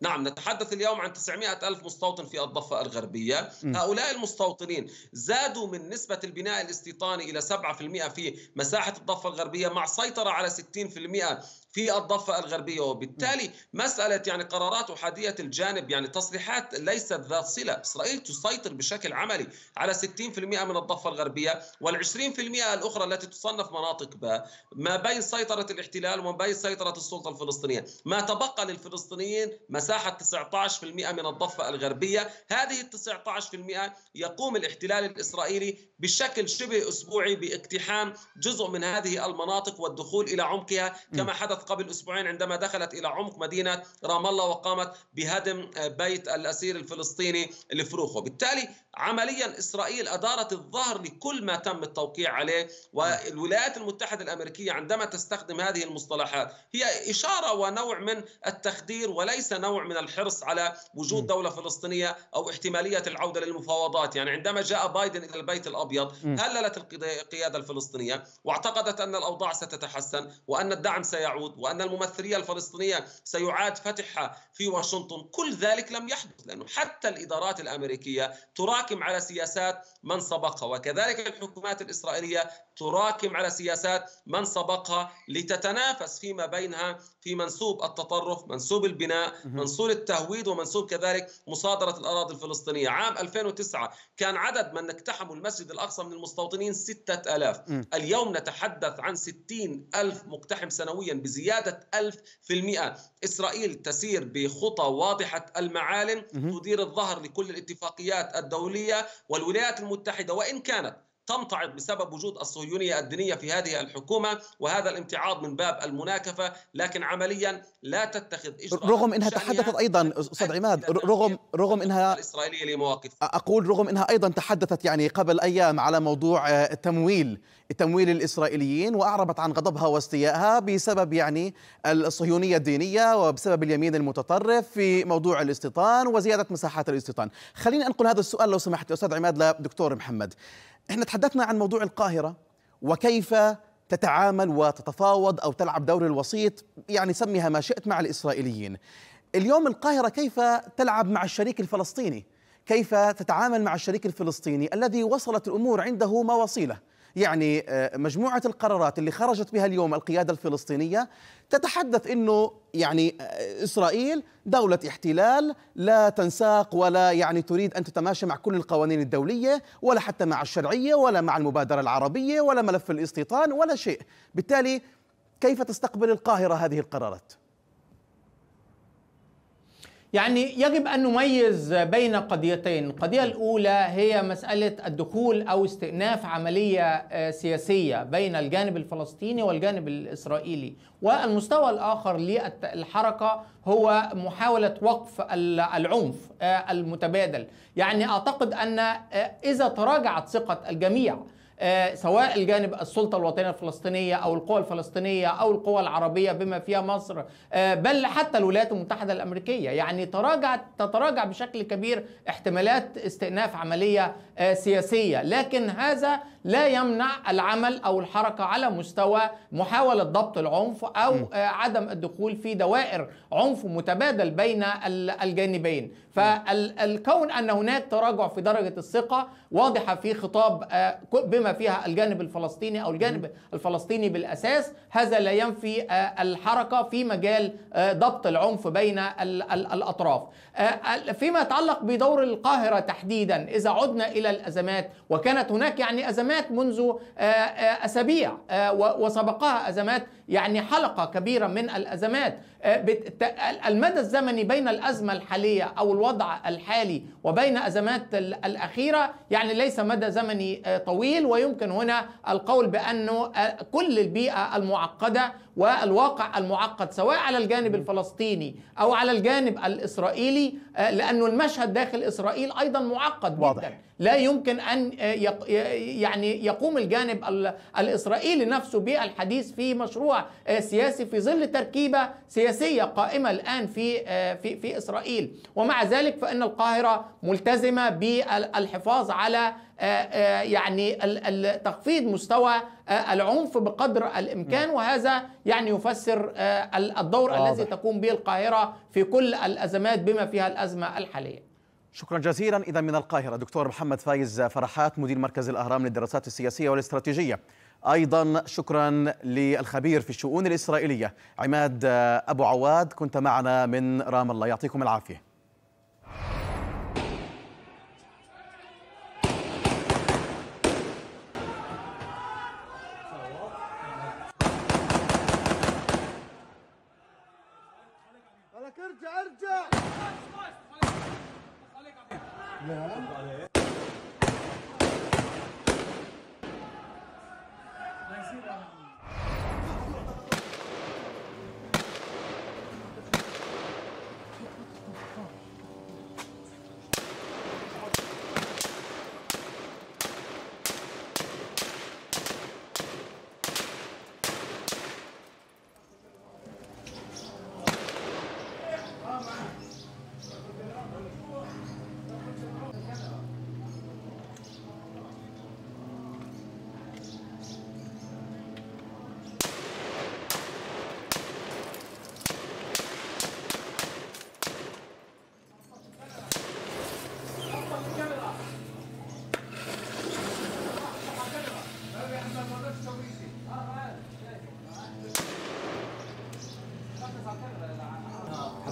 نعم، نتحدث اليوم عن تسعمائة ألف مستوطن في الضفة الغربية. م. هؤلاء المستوطنين زادوا من نسبة البناء الاستيطاني إلى سبعة بالمئة في مساحة الضفة الغربية، مع سيطرة على ستين بالمئة في الضفة الغربية. وبالتالي مسألة يعني قرارات أحادية الجانب يعني تصريحات ليست ذات صلة. إسرائيل تسيطر بشكل عملي على ستين بالمئة من الضفة الغربية، والعشرين بالمئة الأخرى التي تصنف مناطق باء ما بين سيطرة الاحتلال وما بين سيطرة السلطة الفلسطينية. ما تبقى للفلسطينيين مساحة تسعة عشر بالمئة من الضفة الغربية. هذه تسعة عشر بالمئة يقوم الاحتلال الإسرائيلي بشكل شبه أسبوعي باقتحام جزء من هذه المناطق والدخول إلى عمقها، كما حدث قبل أسبوعين عندما دخلت إلى عمق مدينة رام الله وقامت بهدم بيت الأسير الفلسطيني لفروخه. بالتالي عمليا إسرائيل أدارت الظهر لكل ما تم التوقيع عليه. والولايات المتحدة الأمريكية عندما تستخدم هذه المصطلحات هي إشارة ونوع من التخدير وليس نوع من الحرص على وجود دولة فلسطينية أو احتمالية العودة للمفاوضات. يعني عندما جاء بايدن إلى البيت الأبيض هللت القيادة الفلسطينية واعتقدت أن الأوضاع ستتحسن وأن الدعم سيعود وأن الممثلية الفلسطينية سيعاد فتحها في واشنطن. كل ذلك لم يحدث لأنه حتى الإدارات الأمريكية تراكم على سياسات من سبقها، وكذلك الحكومات الإسرائيلية تراكم على سياسات من سبقها لتتنافس فيما بينها في منسوب التطرف، منسوب البناء، منسوب التهويد، ومنسوب كذلك مصادرة الأراضي الفلسطينية. عام ألفين وتسعة كان عدد من اقتحموا المسجد الأقصى من المستوطنين ستة آلاف، اليوم نتحدث عن ستين ألف مقتحم سنويا بزيادة ألف في المئة. إسرائيل تسير بخطى واضحة المعالم، تدير الظهر لكل الاتفاقيات الدولية، والولايات المتحدة وإن كانت تمتعض بسبب وجود الصهيونية الدينية في هذه الحكومة وهذا الامتعاض من باب المناكفة، لكن عمليا لا تتخذ إجراءات، رغم انها تحدثت ايضا استاذ عماد، رغم رغم انها الإسرائيلية لمواقف، اقول رغم انها ايضا تحدثت يعني قبل ايام على موضوع تمويل تمويل الإسرائيليين وأعربت عن غضبها واستيائها بسبب يعني الصهيونية الدينية وبسبب اليمين المتطرف في موضوع الاستيطان وزيادة مساحات الاستيطان. خليني أنقل هذا السؤال لو سمحت أستاذ عماد لدكتور محمد. احنا تحدثنا عن موضوع القاهرة وكيف تتعامل وتتفاوض أو تلعب دور الوسيط، يعني سميها ما شئت، مع الإسرائيليين. اليوم القاهرة كيف تلعب مع الشريك الفلسطيني؟ كيف تتعامل مع الشريك الفلسطيني الذي وصلت الأمور عنده ما وصيلة؟ يعني مجموعة القرارات اللي خرجت بها اليوم القيادة الفلسطينية تتحدث إنه يعني إسرائيل دولة احتلال لا تنساق ولا يعني تريد أن تتماشى مع كل القوانين الدولية ولا حتى مع الشرعية ولا مع المبادرة العربية ولا ملف الاستيطان ولا شيء. بالتالي كيف تستقبل القاهرة هذه القرارات؟ يعني يجب أن نميز بين قضيتين. القضية الأولى هي مسألة الدخول أو استئناف عملية سياسية بين الجانب الفلسطيني والجانب الإسرائيلي، والمستوى الآخر للحركة هو محاولة وقف العنف المتبادل. يعني أعتقد أن إذا تراجعت ثقة الجميع سواء الجانب السلطة الوطنية الفلسطينية أو القوى الفلسطينية أو القوى العربية بما فيها مصر بل حتى الولايات المتحدة الأمريكية، يعني تراجعت تتراجع بشكل كبير احتمالات استئناف عملية سياسية، لكن هذا لا يمنع العمل أو الحركة على مستوى محاولة ضبط العنف أو عدم الدخول في دوائر عنف متبادل بين الجانبين. فالكون أن هناك تراجع في درجة الثقة واضحة في خطاب بما فيها الجانب الفلسطيني أو الجانب الفلسطيني بالأساس، هذا لا ينفي الحركة في مجال ضبط العنف بين الأطراف. فيما يتعلق بدور القاهرة تحديدا، إذا عدنا إلى الأزمات، وكانت هناك يعني أزمات منذ أسابيع وسبقها أزمات، يعني حلقة كبيرة من الأزمات، المدى الزمني بين الأزمة الحالية أو الوضع الحالي وبين أزمات الأخيرة يعني ليس مدى زمني طويل، ويمكن هنا القول بأنه كل البيئة المعقدة والواقع المعقد سواء على الجانب الفلسطيني أو على الجانب الإسرائيلي، لأنه المشهد داخل إسرائيل أيضا معقد واضح جدا، لا يمكن أن يعني يقوم الجانب الإسرائيلي نفسه بالحديث في مشروع سياسي في ظل تركيبة سياسية قائمة الآن في في في إسرائيل. ومع ذلك فإن القاهرة ملتزمة بالحفاظ على يعني تخفيض مستوى العنف بقدر الإمكان، وهذا يعني يفسر الدور واضح الذي تقوم به القاهرة في كل الأزمات بما فيها الأزمة الحالية. شكرا جزيلا إذا من القاهرة دكتور محمد فايز فرحات مدير مركز الأهرام للدراسات السياسية والاستراتيجية. أيضا شكرا للخبير في الشؤون الإسرائيلية عماد أبو عواد، كنت معنا من رام الله، يعطيكم العافية.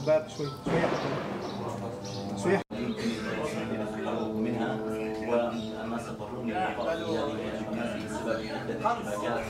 شباب شوي شوي يحكوا شوي يحكوا منها وما سبقوني بالفقر في هذه الجملات بسبب عدة مفاجآت.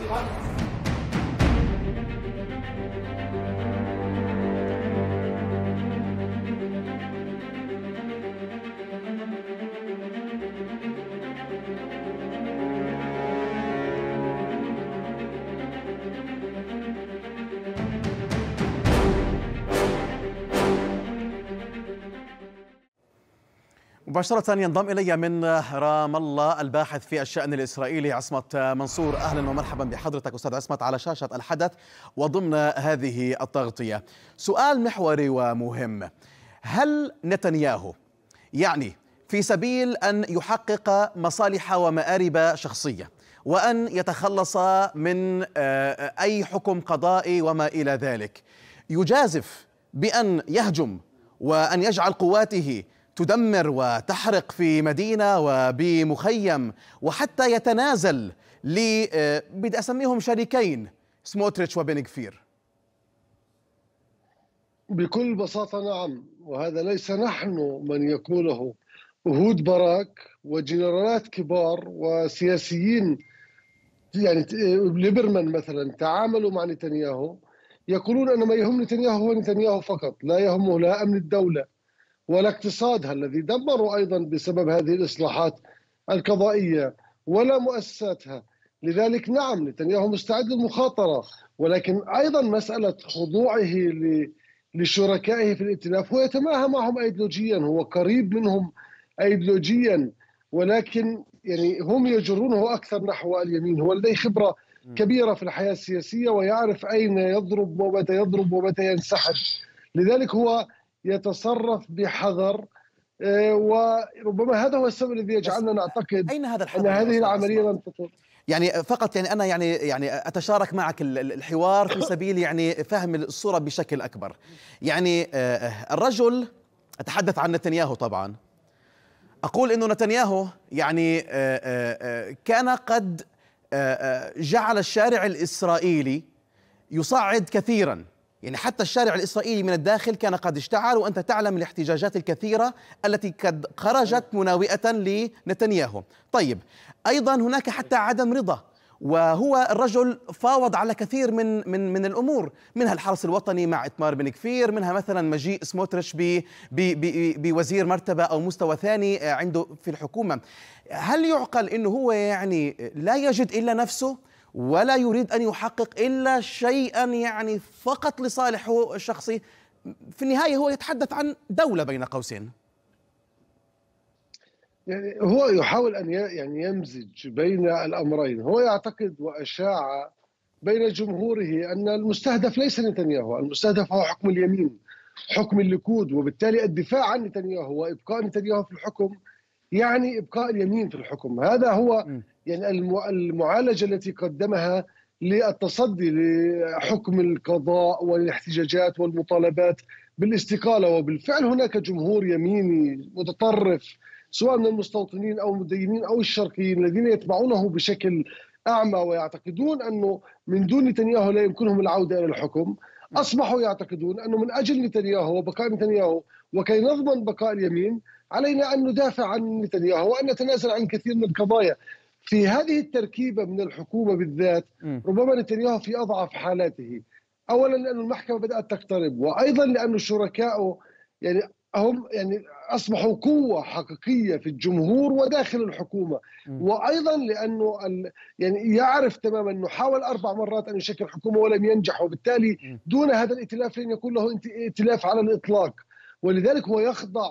مباشرة ينضم إلي من رام الله الباحث في الشأن الإسرائيلي عصمت منصور. أهلا ومرحبا بحضرتك أستاذ عصمت على شاشة الحدث وضمن هذه التغطية. سؤال محوري ومهم: هل نتنياهو يعني في سبيل أن يحقق مصالح ومآرب شخصية وأن يتخلص من أي حكم قضائي وما إلى ذلك يجازف بأن يهجم وأن يجعل قواته تدمر وتحرق في مدينة وبمخيم وحتى يتنازل ل بدي أسميهم شريكين سموتريتش وبن غفير؟ بكل بساطة نعم، وهذا ليس نحن من يقوله. أهود باراك وجنرالات كبار وسياسيين يعني ليبرمان مثلا تعاملوا مع نتنياهو يقولون أن ما يهم نتنياهو هو نتنياهو فقط، لا يهمه لا أمن الدولة ولا اقتصادها الذي دمروا أيضا بسبب هذه الإصلاحات القضائية ولا مؤسساتها. لذلك نعم نتنياهو مستعد للمخاطرة، ولكن أيضا مسألة خضوعه لشركائه في الائتلاف، هو يتماهى معهم أيديولوجيا، هو قريب منهم أيديولوجيا، ولكن يعني هم يجرونه أكثر نحو اليمين. هو لديه خبرة كبيرة في الحياة السياسية ويعرف أين يضرب ومتى يضرب ومتى ينسحب، لذلك هو يتصرف بحذر، وربما هذا هو السبب الذي يجعلنا نعتقد أين هذا الحذر؟ أن هذه العملية لن تطول. يعني فقط يعني أنا يعني يعني أتشارك معك الحوار في سبيل يعني فهم الصورة بشكل أكبر. يعني الرجل، أتحدث عن نتنياهو طبعا، أقول إنه نتنياهو يعني كان قد جعل الشارع الإسرائيلي يصعد كثيرا، يعني حتى الشارع الإسرائيلي من الداخل كان قد اشتعل، وأنت تعلم الاحتجاجات الكثيرة التي قد خرجت مناوئة لنتنياهو. طيب أيضا هناك حتى عدم رضا، وهو الرجل فاوض على كثير من من من الأمور، منها الحرس الوطني مع إتمار بن غفير، منها مثلا مجيء سموتريتش بوزير مرتبة أو مستوى ثاني عنده في الحكومة. هل يعقل أنه هو يعني لا يجد إلا نفسه ولا يريد أن يحقق إلا شيئا يعني فقط لصالحه الشخصي؟ في النهاية هو يتحدث عن دولة بين قوسين. يعني هو يحاول أن يعني يمزج بين الأمرين، هو يعتقد وأشاع بين جمهوره أن المستهدف ليس نتنياهو، المستهدف هو حكم اليمين، حكم الليكود، وبالتالي الدفاع عن نتنياهو وإبقاء نتنياهو في الحكم يعني إبقاء اليمين في الحكم. هذا هو يعني المعالجة التي قدمها للتصدي لحكم القضاء والاحتجاجات والمطالبات بالاستقالة. وبالفعل هناك جمهور يميني متطرف سواء من المستوطنين أو المدينين أو الشرقيين الذين يتبعونه بشكل أعمى ويعتقدون أنه من دون نتنياهو لا يمكنهم العودة إلى الحكم. أصبحوا يعتقدون أنه من أجل نتنياهو وبقاء نتنياهو وكي نضمن بقاء اليمين علينا أن ندافع عن نتنياهو وأن نتنازل عن كثير من القضايا. في هذه التركيبة من الحكومة بالذات ربما نتنياهو في أضعف حالاته، أولا لأن المحكمة بدأت تقترب، وأيضا لأن شركائه يعني هم يعني أصبحوا قوة حقيقية في الجمهور وداخل الحكومة، وأيضا لأنه يعني يعرف تماما أنه حاول أربع مرات أن يشكل حكومة ولم ينجح، وبالتالي دون هذا الائتلاف لن يكون له ائتلاف على الإطلاق. ولذلك هو يخضع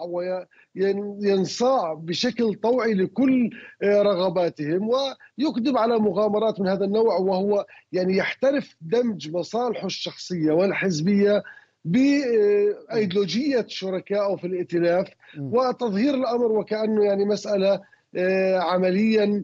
وينصاع بشكل طوعي لكل رغباتهم ويقدم على مغامرات من هذا النوع، وهو يعني يحترف دمج مصالحه الشخصية والحزبية بأيديولوجية شركائه في الائتلاف وتظهير الأمر وكأنه يعني مسألة عمليا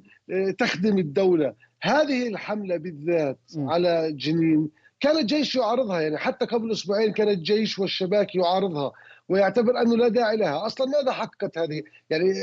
تخدم الدولة. هذه الحملة بالذات على جنين كان الجيش يعارضها، يعني حتى قبل أسبوعين كان الجيش والشباك يعارضها ويعتبر أنه لا داعي لها. أصلا ماذا حققت هذه؟ يعني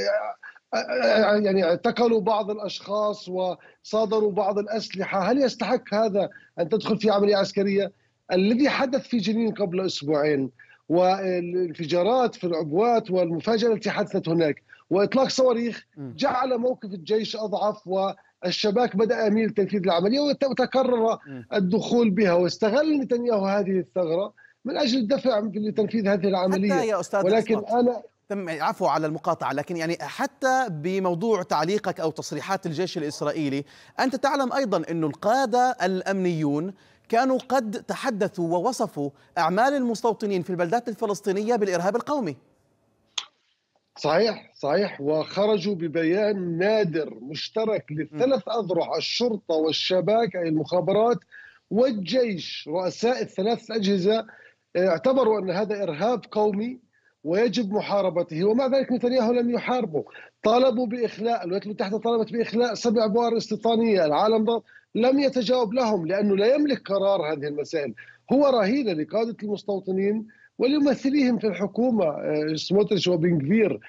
يعني اعتقلوا بعض الأشخاص وصادروا بعض الأسلحة، هل يستحق هذا أن تدخل في عملية عسكرية؟ الذي حدث في جنين قبل أسبوعين والانفجارات في العبوات والمفاجأة التي حدثت هناك وإطلاق صواريخ جعل موقف الجيش أضعف والشباك بدأ يميل لتنفيذ العملية وتكرر الدخول بها. واستغل نتنياهو هذه الثغرة من أجل الدفع لتنفيذ هذه العملية. حتى يا أستاذ ولكن أنا تم عفوا على المقاطعة، لكن يعني حتى بموضوع تعليقك أو تصريحات الجيش الإسرائيلي، أنت تعلم أيضا أن القادة الأمنيون كانوا قد تحدثوا ووصفوا أعمال المستوطنين في البلدات الفلسطينية بالإرهاب القومي. صحيح صحيح، وخرجوا ببيان نادر مشترك للثلاث أذرع، الشرطة والشباك أي المخابرات والجيش، رؤساء الثلاث أجهزة اعتبروا أن هذا إرهاب قومي ويجب محاربته، ومع ذلك نتنياهو لم يحاربه. طالبوا بإخلاء، الولايات المتحدة طلبت بإخلاء سبع أبوار استيطانية، العالم لم يتجاوب لهم لأنه لا يملك قرار هذه المسائل، هو رهينة لقادة المستوطنين ولممثليهم في الحكومة سموتريتش وبن غفير.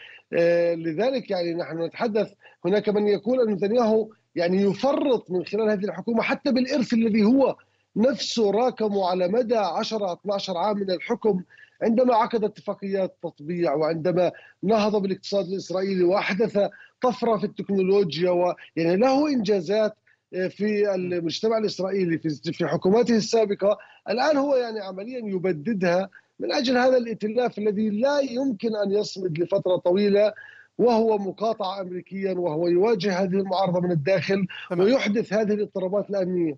لذلك يعني نحن نتحدث، هناك من يقول أن نتنياهو يعني يفرط من خلال هذه الحكومة حتى بالإرث الذي هو نفسه راكمه على مدى عشرة إلى اثني عشر عام من الحكم، عندما عقد اتفاقيات تطبيع وعندما نهض بالاقتصاد الإسرائيلي وأحدث طفرة في التكنولوجيا، ويعني له إنجازات في المجتمع الإسرائيلي في حكوماته السابقة. الآن هو يعني عمليا يبددها من أجل هذا الائتلاف الذي لا يمكن أن يصمد لفترة طويلة، وهو مقاطع أمريكيا، وهو يواجه هذه المعارضة من الداخل ويحدث هذه الاضطرابات الأمنية.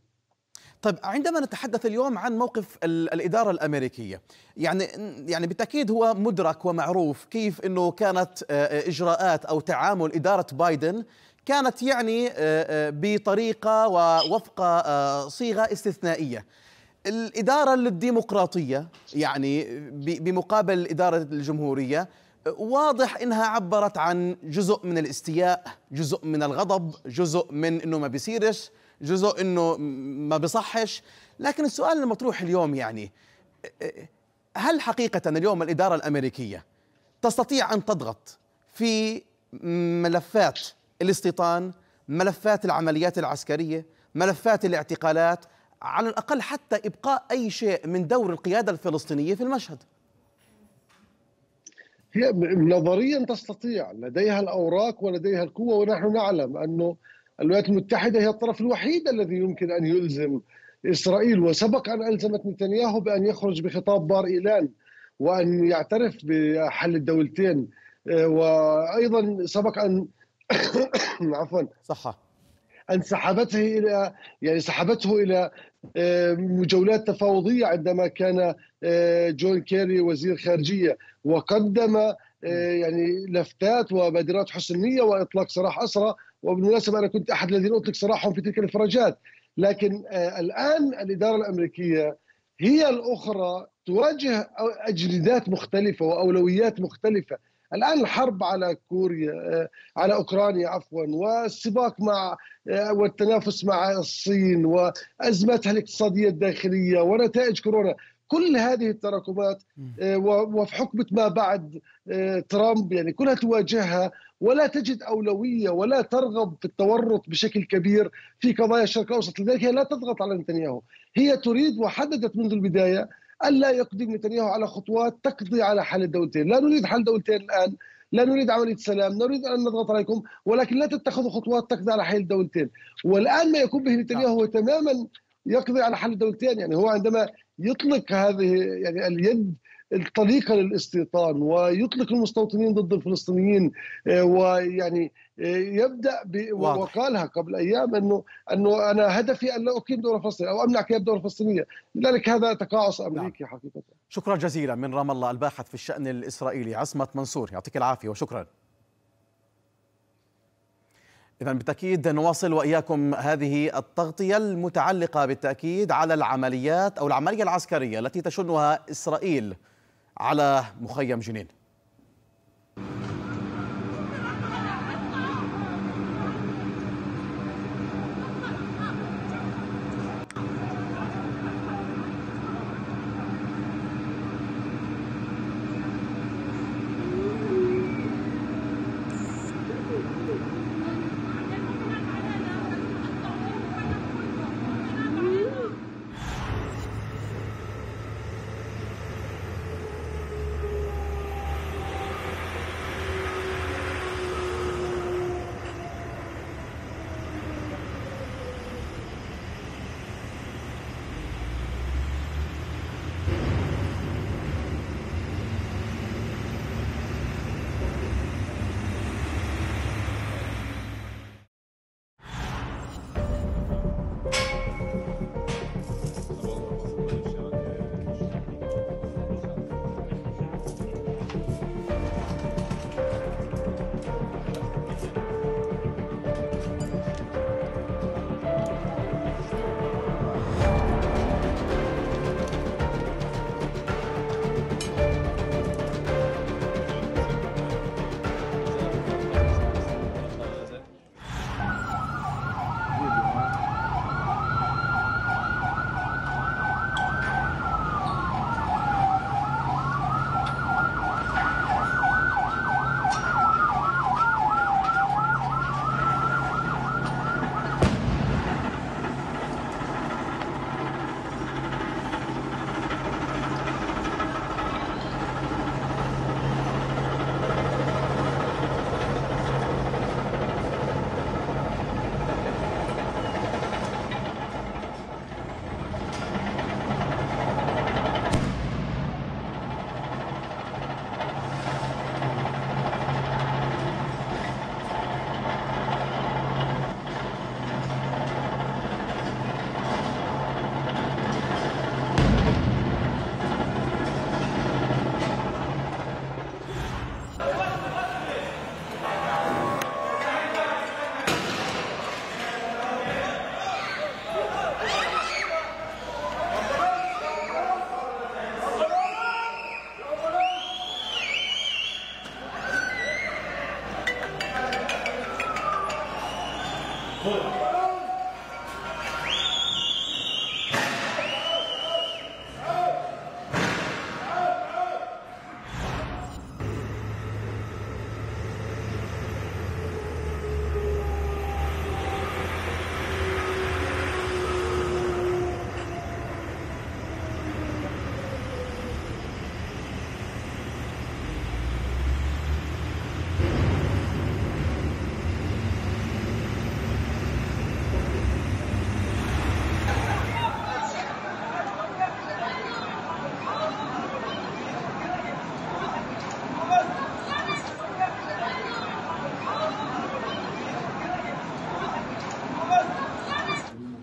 طيب، عندما نتحدث اليوم عن موقف الإدارة الأمريكية، يعني يعني بالتأكيد هو مدرك ومعروف كيف أنه كانت إجراءات أو تعامل إدارة بايدن كانت يعني بطريقة ووفق صيغة استثنائية. الإدارة الديمقراطية يعني بمقابل الإدارة الجمهورية واضح إنها عبرت عن جزء من الاستياء، جزء من الغضب، جزء من إنه ما بيصيرش، جزء إنه ما بصحش. لكن السؤال المطروح اليوم يعني هل حقيقة اليوم الإدارة الأمريكية تستطيع أن تضغط في ملفات الاستيطان، ملفات العمليات العسكرية، ملفات الاعتقالات، على الأقل حتى إبقاء أي شيء من دور القيادة الفلسطينية في المشهد؟ هي نظريا تستطيع، لديها الأوراق ولديها القوة، ونحن نعلم أنه الولايات المتحدة هي الطرف الوحيد الذي يمكن أن يلزم إسرائيل، وسبق أن ألزمت نتنياهو بأن يخرج بخطاب بار إيلان وأن يعترف بحل الدولتين، وأيضا سبق أن عفوا صح أن سحبته إلى يعني سحبته إلى مجولات تفاوضية عندما كان جون كيري وزير خارجية، وقدم يعني لفتات وبادرات حسنية وإطلاق سراح أسرى، وبالمناسبة أنا كنت أحد الذين أطلق سراحهم في تلك الإفراجات. لكن الآن الإدارة الأمريكية هي الأخرى تواجه أجندات مختلفة وأولويات مختلفة. الآن الحرب على كوريا على أوكرانيا عفوا، والسباق مع والتنافس مع الصين، وأزمتها الاقتصادية الداخلية، ونتائج كورونا، كل هذه التراكمات وفي حقبة ما بعد ترامب يعني كلها تواجهها، ولا تجد أولوية ولا ترغب في التورط بشكل كبير في قضايا الشرق الأوسط. لذلك هي لا تضغط على نتنياهو، هي تريد وحددت منذ البداية ألا يقدم نتنياهو على خطوات تقضي على حل الدولتين. لا نريد حل دولتين الآن، لا نريد عملية سلام، نريد أن نضغط عليكم، ولكن لا تتخذوا خطوات تقضي على حل الدولتين. والآن ما يقوم به نتنياهو هو تماما يقضي على حل الدولتين، يعني هو عندما يطلق هذه يعني اليد الطليقة للاستيطان ويطلق المستوطنين ضد الفلسطينيين، ويعني يبدأ وقالها قبل أيام أنه أنه أنا هدفي أن لا أقيم دولة فلسطينية أو أمنع قيام دولة فلسطينية. لذلك هذا تقاعس أمريكي حقيقة. شكرا جزيلا من رام الله الباحث في الشأن الإسرائيلي عصمة منصور، يعطيك العافية وشكرا. إذن بالتأكيد نواصل وإياكم هذه التغطية المتعلقة بالتأكيد على العمليات أو العملية العسكرية التي تشنها إسرائيل على مخيم جنين.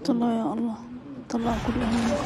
طلع يا الله، طلع كل همك.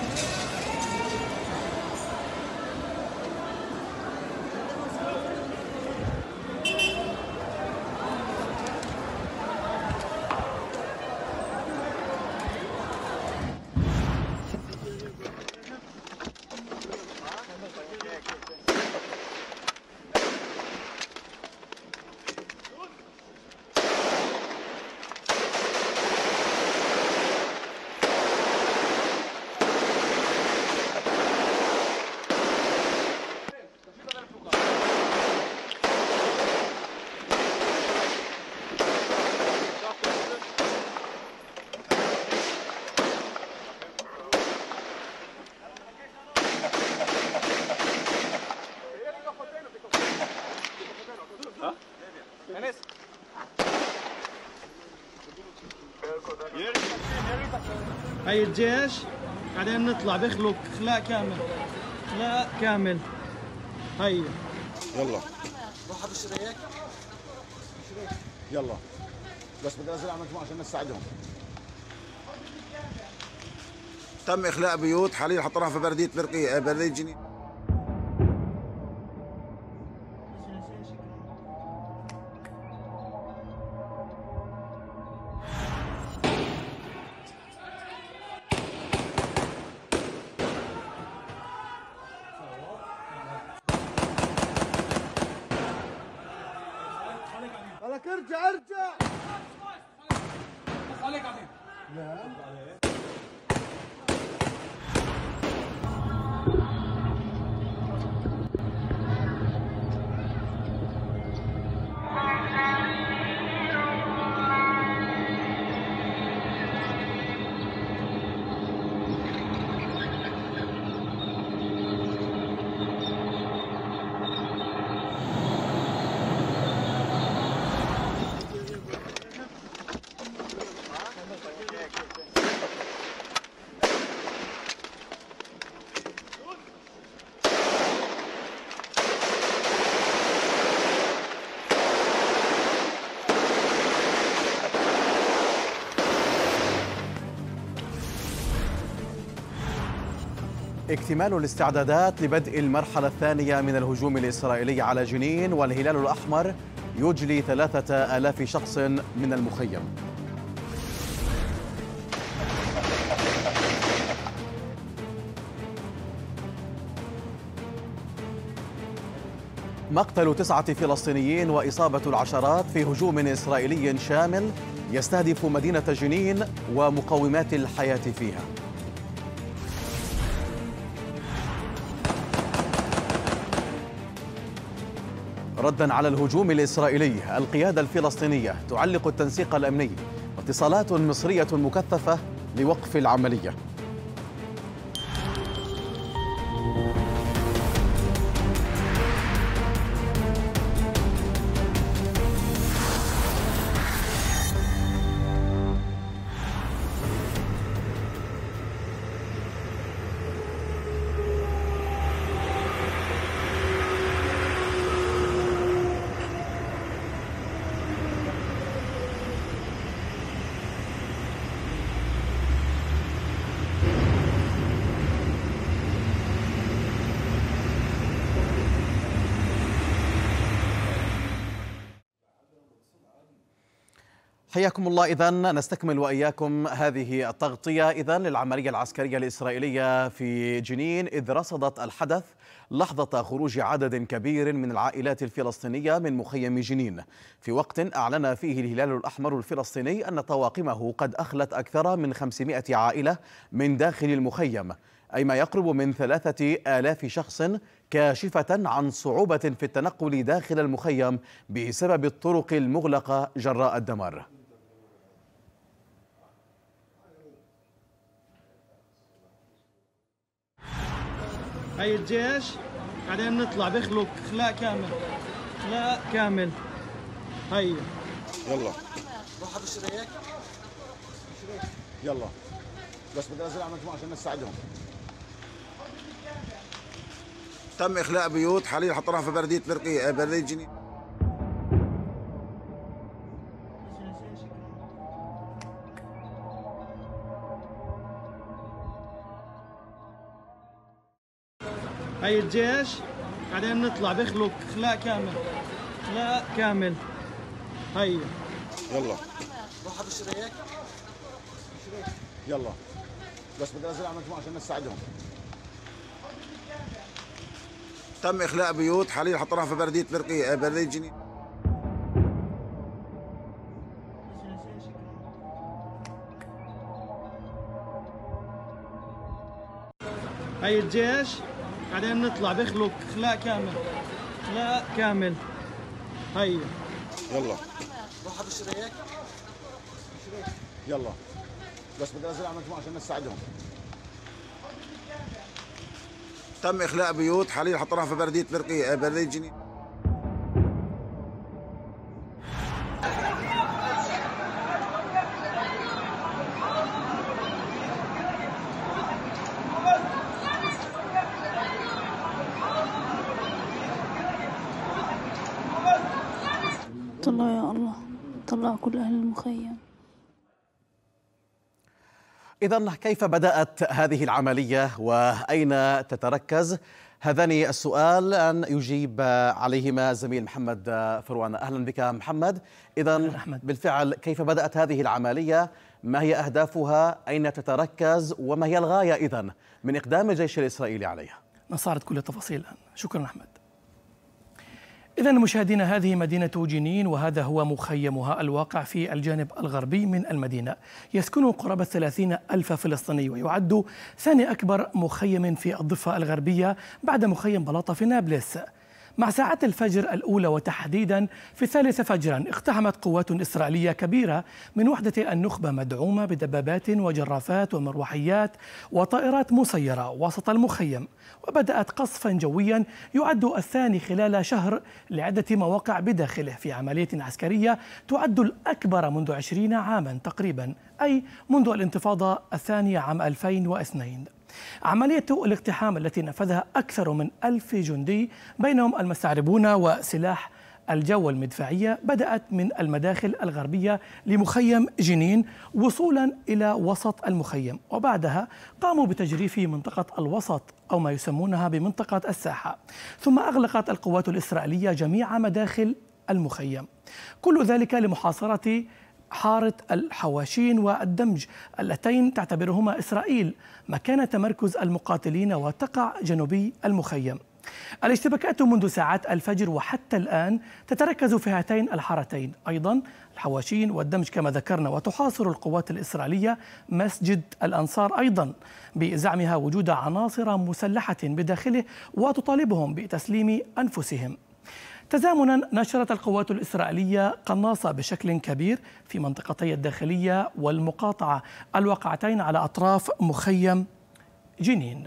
هاي الجيش بعدين نطلع بيخلق خلاء كامل، خلاء كامل. هيا يلا روح هذا الشريك، يلا بس بدي انزل على مجموعه عشان نساعدهم. تم اخلاء بيوت حاليا حطوها في بلديه برقيه، بلديه جنين. ارجع ارجع بس عليك عظيم. لا اكتمال الاستعدادات لبدء المرحلة الثانية من الهجوم الإسرائيلي على جنين، والهلال الأحمر يجلي ثلاثة آلاف شخص من المخيم. مقتل تسعة فلسطينيين وإصابة العشرات في هجوم إسرائيلي شامل يستهدف مدينة جنين ومقومات الحياة فيها. رداً على الهجوم الإسرائيلي، القيادة الفلسطينية تعلق التنسيق الأمني، واتصالات مصرية مكثفة لوقف العملية. حياكم الله. إذن نستكمل وإياكم هذه التغطية إذن للعملية العسكرية الإسرائيلية في جنين، إذ رصدت الحدث لحظة خروج عدد كبير من العائلات الفلسطينية من مخيم جنين، في وقت أعلن فيه الهلال الأحمر الفلسطيني أن طواقمه قد أخلت أكثر من خمسمائة عائلة من داخل المخيم، أي ما يقرب من ثلاثة آلاف شخص، كاشفة عن صعوبة في التنقل داخل المخيم بسبب الطرق المغلقة جراء الدمار. هاي الجيش بعدين نطلع بيخلق خلاء كامل، خلاء كامل. هيا يلا روح هذا الشريك، يلا بس بدي انزل على مجموعه عشان نساعدهم. تم اخلاء بيوت حاليا حطوها في بلديه برقيه، بلديه جنين. هاي الدجاج بعدين نطلع بخلق خلاء كامل، خلاء كامل. هاي يلا روح اشتري هيك، يلا بس بدي انزل على مجموعه عشان نساعدهم. تم اخلاء بيوت حاليا حطناها في بلديه برقيه، بلديه جنين. هاي الدجاج بعدين نطلع بخلق خلاء كامل، خلاء كامل. هاي يلا روح اشتري هيك، يلا بس بدي انزل على مجموعه عشان نساعدهم. تم اخلاء بيوت حاليا حطناها في بلديه برقيه، بلديه جنين. طلع يا الله، طلع كل اهل المخيم. إذن كيف بدأت هذه العملية وأين تتركز؟ هذان السؤال أن يجيب عليهما زميل محمد فروان. أهلا بك محمد. إذن بالفعل كيف بدأت هذه العملية؟ ما هي أهدافها؟ أين تتركز؟ وما هي الغاية إذن من إقدام الجيش الإسرائيلي عليها؟ نستعرض كل التفاصيل الآن. شكرا أحمد. إذن مشاهدينا، هذه مدينة جنين وهذا هو مخيمها الواقع في الجانب الغربي من المدينة، يسكنه قرابة ثلاثين ألف فلسطيني ويعد ثاني أكبر مخيم في الضفة الغربية بعد مخيم بلاطة في نابلس. مع ساعات الفجر الأولى وتحديدا في الثالثة فجرا اقتحمت قوات إسرائيلية كبيرة من وحدة النخبة مدعومة بدبابات وجرافات ومروحيات وطائرات مسيرة وسط المخيم، وبدأت قصفا جويا يعد الثاني خلال شهر لعدة مواقع بداخله في عملية عسكرية تعد الأكبر منذ عشرين عاما تقريبا، أي منذ الانتفاضة الثانية عام ألفين واثنين. عملية الاقتحام التي نفذها أكثر من ألف جندي بينهم المستعربون وسلاح الجو المدفعية بدأت من المداخل الغربية لمخيم جنين وصولا إلى وسط المخيم، وبعدها قاموا بتجريف منطقة الوسط أو ما يسمونها بمنطقة الساحة، ثم أغلقت القوات الإسرائيلية جميع مداخل المخيم، كل ذلك لمحاصرة حارة الحواشين والدمج اللتين تعتبرهما إسرائيل مكان تمركز المقاتلين وتقع جنوبي المخيم. الاشتباكات منذ ساعات الفجر وحتى الآن تتركز في هاتين الحارتين أيضا، الحواشين والدمج كما ذكرنا، وتحاصر القوات الإسرائيلية مسجد الأنصار أيضا بزعمها وجود عناصر مسلحة بداخله وتطالبهم بتسليم أنفسهم. تزامنا نشرت القوات الإسرائيلية قناصة بشكل كبير في منطقتي الداخلية والمقاطعة الواقعتين على أطراف مخيم جنين.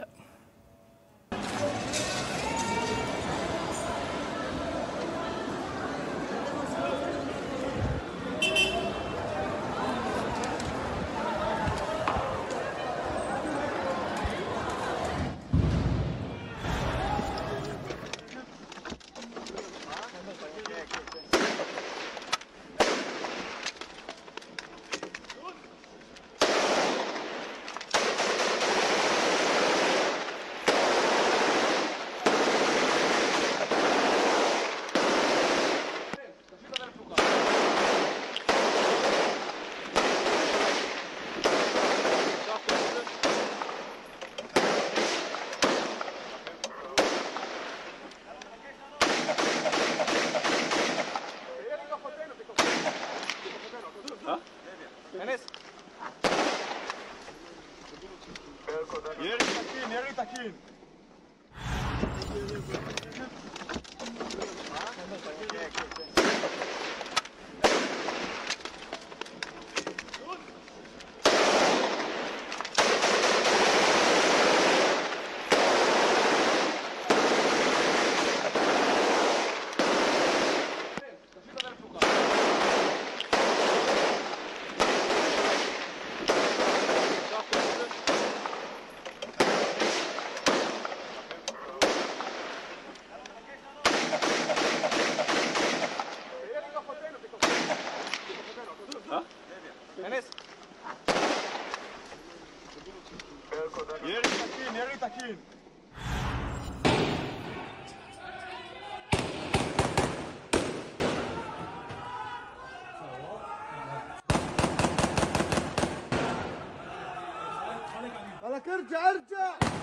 عليك عظيم. خلك ارجع ارجع.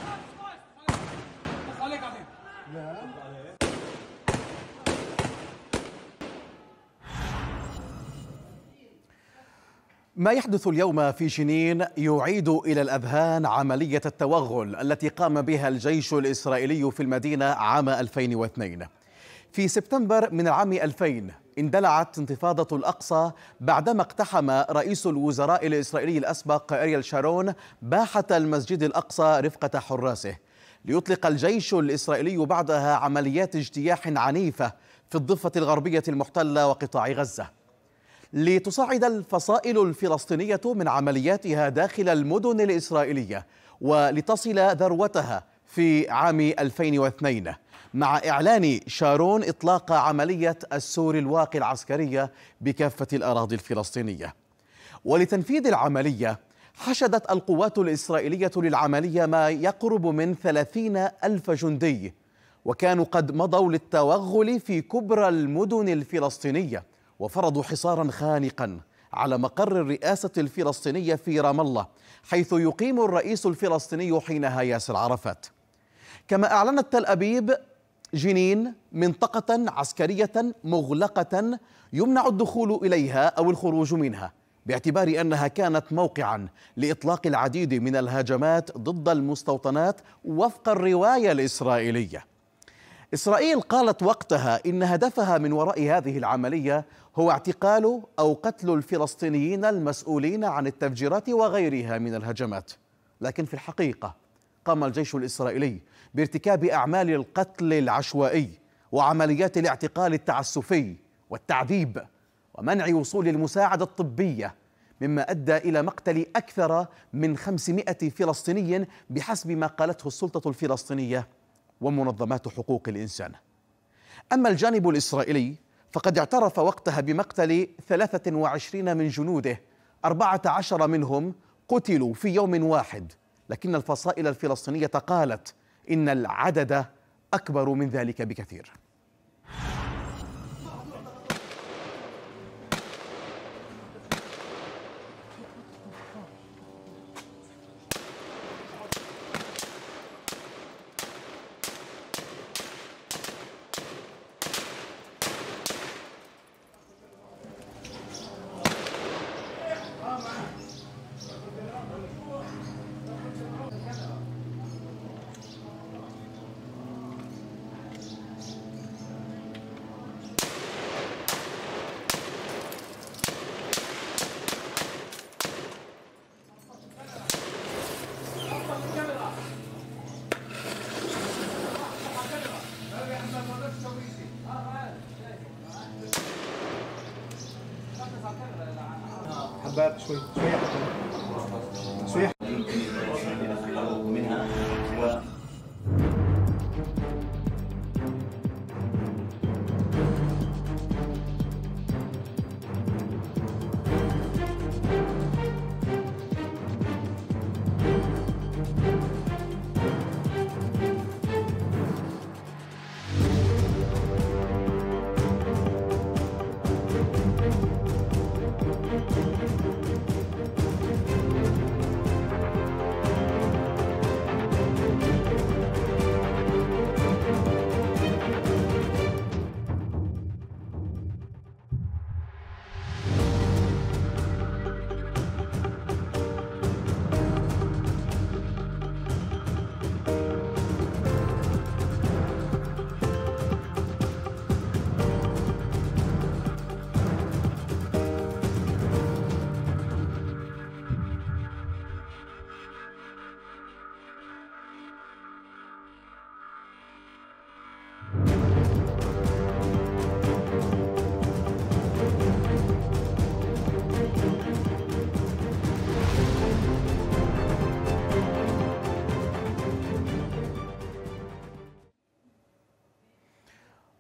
بس عليك عظيم. لا. ما يحدث اليوم في جنين يعيد إلى الأذهان عملية التوغل التي قام بها الجيش الإسرائيلي في المدينة عام ألفين واثنين. في سبتمبر من العام ألفين اندلعت انتفاضة الأقصى بعدما اقتحم رئيس الوزراء الإسرائيلي الأسبق أريل شارون باحة المسجد الأقصى رفقة حراسه، ليطلق الجيش الإسرائيلي بعدها عمليات اجتياح عنيفة في الضفة الغربية المحتلة وقطاع غزة، لتصعد الفصائل الفلسطينية من عملياتها داخل المدن الإسرائيلية ولتصل ذروتها في عام ألفين واثنين مع إعلان شارون إطلاق عملية السور الواقي العسكرية بكافة الأراضي الفلسطينية. ولتنفيذ العملية حشدت القوات الإسرائيلية للعملية ما يقرب من ثلاثين ألف جندي، وكانوا قد مضوا للتوغل في كبرى المدن الفلسطينية وفرضوا حصارا خانقا على مقر الرئاسة الفلسطينية في رام الله، حيث يقيم الرئيس الفلسطيني حينها ياسر عرفات. كما أعلنت تل أبيب جنين منطقة عسكرية مغلقة يمنع الدخول إليها أو الخروج منها، باعتبار أنها كانت موقعا لإطلاق العديد من الهجمات ضد المستوطنات وفق الرواية الإسرائيلية. إسرائيل قالت وقتها إن هدفها من وراء هذه العملية هو اعتقال أو قتل الفلسطينيين المسؤولين عن التفجيرات وغيرها من الهجمات، لكن في الحقيقة قام الجيش الإسرائيلي بارتكاب أعمال القتل العشوائي وعمليات الاعتقال التعسفي والتعذيب ومنع وصول المساعدة الطبية، مما أدى إلى مقتل أكثر من خمسمائة فلسطيني بحسب ما قالته السلطة الفلسطينية ومنظمات حقوق الإنسان. أما الجانب الإسرائيلي فقد اعترف وقتها بمقتل ثلاثة وعشرين من جنوده، أربعة عشر منهم قتلوا في يوم واحد، لكن الفصائل الفلسطينية قالت إن العدد أكبر من ذلك بكثير.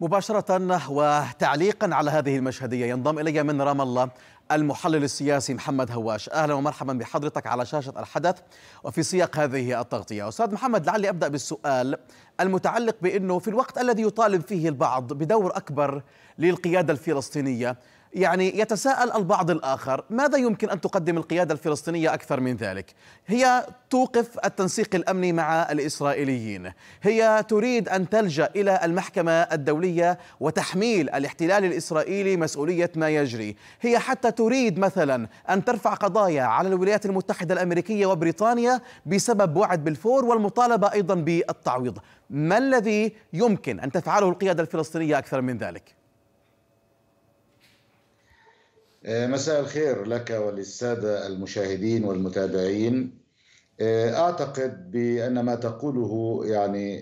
مباشرة وتعليقا على هذه المشهدية ينضم إلي من رام الله المحلل السياسي محمد هواش. أهلا ومرحبا بحضرتك على شاشة الحدث وفي سياق هذه التغطية. أستاذ محمد، لعلي أبدأ بالسؤال المتعلق بأنه في الوقت الذي يطالب فيه البعض بدور أكبر للقيادة الفلسطينية، يعني يتساءل البعض الآخر ماذا يمكن أن تقدم القيادة الفلسطينية أكثر من ذلك؟ هي توقف التنسيق الأمني مع الإسرائيليين، هي تريد أن تلجأ إلى المحكمة الدولية وتحميل الاحتلال الإسرائيلي مسؤولية ما يجري، هي حتى تريد مثلا أن ترفع قضايا على الولايات المتحدة الأمريكية وبريطانيا بسبب وعد بالفور والمطالبة أيضا بالتعويض. ما الذي يمكن أن تفعله القيادة الفلسطينية أكثر من ذلك؟ مساء الخير لك وللسادة المشاهدين والمتابعين. أعتقد بأن ما تقوله يعني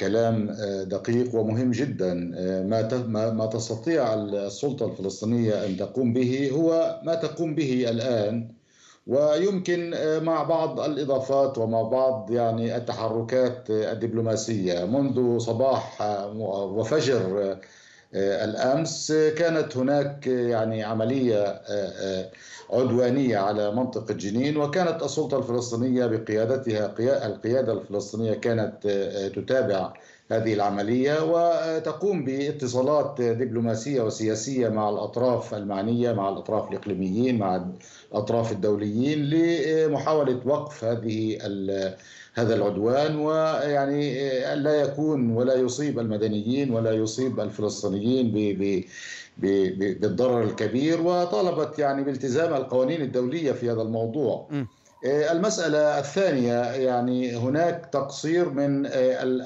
كلام دقيق ومهم جدا. ما تستطيع السلطة الفلسطينية أن تقوم به هو ما تقوم به الآن، ويمكن مع بعض الإضافات ومع بعض يعني التحركات الدبلوماسية. منذ صباح وفجر الأمس كانت هناك يعني عملية عدوانية على منطقة جنين، وكانت السلطة الفلسطينية بقيادتها القيادة الفلسطينية كانت تتابع هذه العملية وتقوم باتصالات دبلوماسية وسياسية مع الأطراف المعنية، مع الأطراف الإقليميين، مع الأطراف الدوليين، لمحاولة وقف هذه هذا العدوان، ويعني لا يكون ولا يصيب المدنيين ولا يصيب الفلسطينيين بالضرر الكبير، وطالبت يعني بالتزام القوانين الدولية في هذا الموضوع. م. المسألة الثانية، يعني هناك تقصير من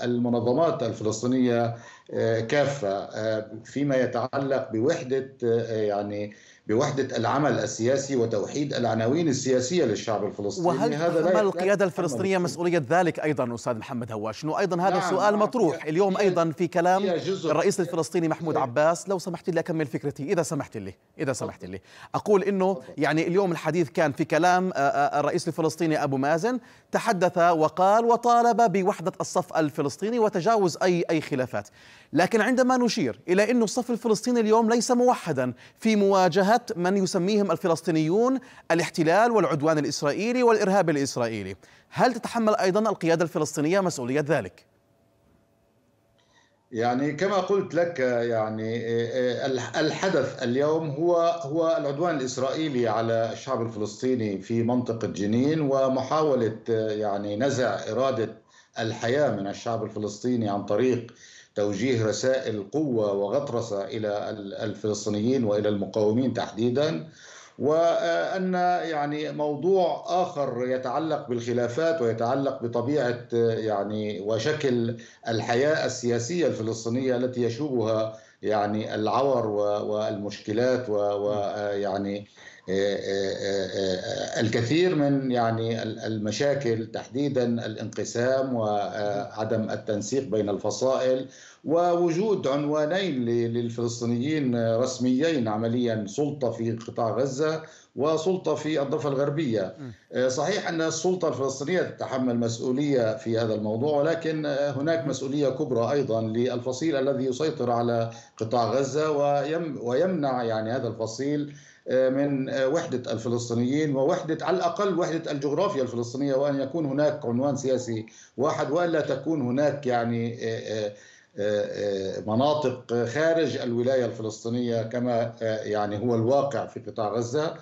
المنظمات الفلسطينية كافة فيما يتعلق بوحدة يعني بوحدة العمل السياسي وتوحيد العناوين السياسية للشعب الفلسطيني. وهل تحمل القيادة الفلسطينية مسؤولية ذلك أيضا أستاذ محمد هواش؟ أيضا هذا نعم السؤال نعم مطروح هي اليوم هي أيضا في كلام الرئيس الفلسطيني محمود عباس. لو سمحت لي أكمل فكرتي إذا سمحت لي إذا سمحت لي أقول إنه يعني اليوم الحديث كان في كلام الرئيس الفلسطيني أبو مازن، تحدث وقال وطالب بوحدة الصف الفلسطيني وتجاوز أي أي خلافات، لكن عندما نشير إلى أن الصف الفلسطيني اليوم ليس موحدا في مواجهة من يسميهم الفلسطينيون الاحتلال والعدوان الإسرائيلي والإرهاب الإسرائيلي، هل تتحمل أيضا القيادة الفلسطينية مسؤولية ذلك؟ يعني كما قلت لك، يعني الحدث اليوم هو هو العدوان الإسرائيلي على الشعب الفلسطيني في منطقة جنين، ومحاولة يعني نزع إرادة الحياة من الشعب الفلسطيني عن طريق توجيه رسائل قوة وغطرسة إلى الفلسطينيين وإلى المقاومين تحديدا، وأن يعني موضوع آخر يتعلق بالخلافات ويتعلق بطبيعة يعني وشكل الحياة السياسية الفلسطينية التي يشوبها يعني العور والمشكلات ويعني الكثير من يعني المشاكل تحديدا الانقسام وعدم التنسيق بين الفصائل ووجود عنوانين للفلسطينيين رسميين عمليا، سلطة في قطاع غزة وسلطة في الضفة الغربية. صحيح أن السلطة الفلسطينية تتحمل مسؤولية في هذا الموضوع، ولكن هناك مسؤولية كبرى أيضا للفصيل الذي يسيطر على قطاع غزة ويمنع يعني هذا الفصيل من وحدة الفلسطينيين ووحدة على الأقل وحدة الجغرافيا الفلسطينية، وأن يكون هناك عنوان سياسي واحد، وألا تكون هناك يعني مناطق خارج الولاية الفلسطينية كما يعني هو الواقع في قطاع غزة.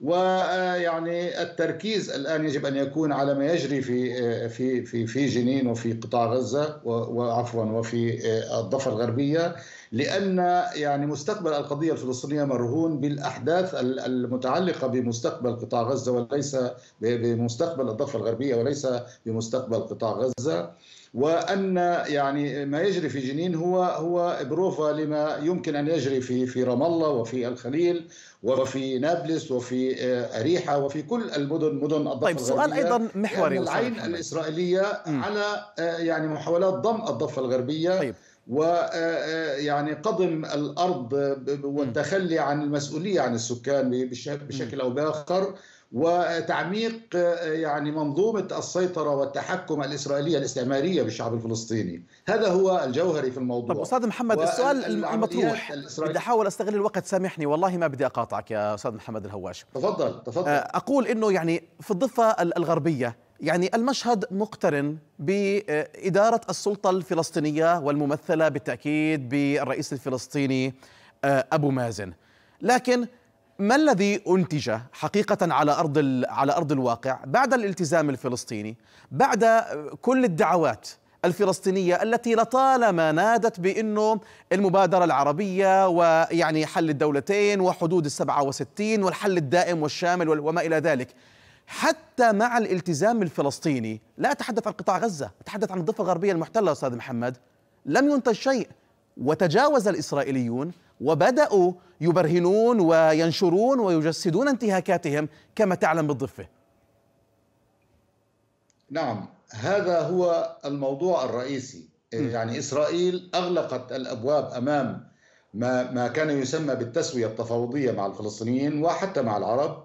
ويعني التركيز الآن يجب أن يكون على ما يجري في في في في جنين وفي قطاع غزة وعفوا وفي الضفة الغربية، لأن يعني مستقبل القضية الفلسطينية مرهون بالأحداث المتعلقة بمستقبل قطاع غزة وليس بمستقبل الضفة الغربية وليس بمستقبل قطاع غزة، وأن يعني ما يجري في جنين هو هو بروفا لما يمكن أن يجري في في رام الله وفي الخليل وفي نابلس وفي أريحة وفي كل المدن مدن الضفة. طيب سؤال أيضا محوري، يعني العين الإسرائيلية م. على يعني محاولات ضم الضفة الغربية طيب. ويعني قضم الأرض والتخلي عن المسؤولية عن السكان بشكل أو بآخر، وتعميق يعني منظومة السيطرة والتحكم الإسرائيلية الاستعمارية بالشعب الفلسطيني. هذا هو الجوهري في الموضوع. طب أستاذ محمد السؤال المطروح، بدي أحاول أستغل الوقت، سامحني والله ما بدي أقاطعك يا أستاذ محمد الهواش. تفضل تفضل. أقول إنه يعني في الضفة الغربية يعني المشهد مقترن بإدارة السلطة الفلسطينية والممثلة بالتأكيد بالرئيس الفلسطيني أبو مازن، لكن ما الذي أنتج حقيقة على أرض على أرض الواقع بعد الالتزام الفلسطيني، بعد كل الدعوات الفلسطينية التي لطالما نادت بأنه المبادرة العربية ويعني حل الدولتين وحدود السبعة وستين والحل الدائم والشامل وما إلى ذلك؟ حتى مع الالتزام الفلسطيني، لا أتحدث عن قطاع غزة، أتحدث عن الضفة الغربية المحتلة أستاذ محمد، لم ينتج شيء، وتجاوز الإسرائيليون وبدأوا يبرهنون وينشرون ويجسدون انتهاكاتهم كما تعلم بالضفة. نعم، هذا هو الموضوع الرئيسي. يعني إسرائيل أغلقت الأبواب أمام ما ما كان يسمى بالتسوية التفاوضية مع الفلسطينيين وحتى مع العرب،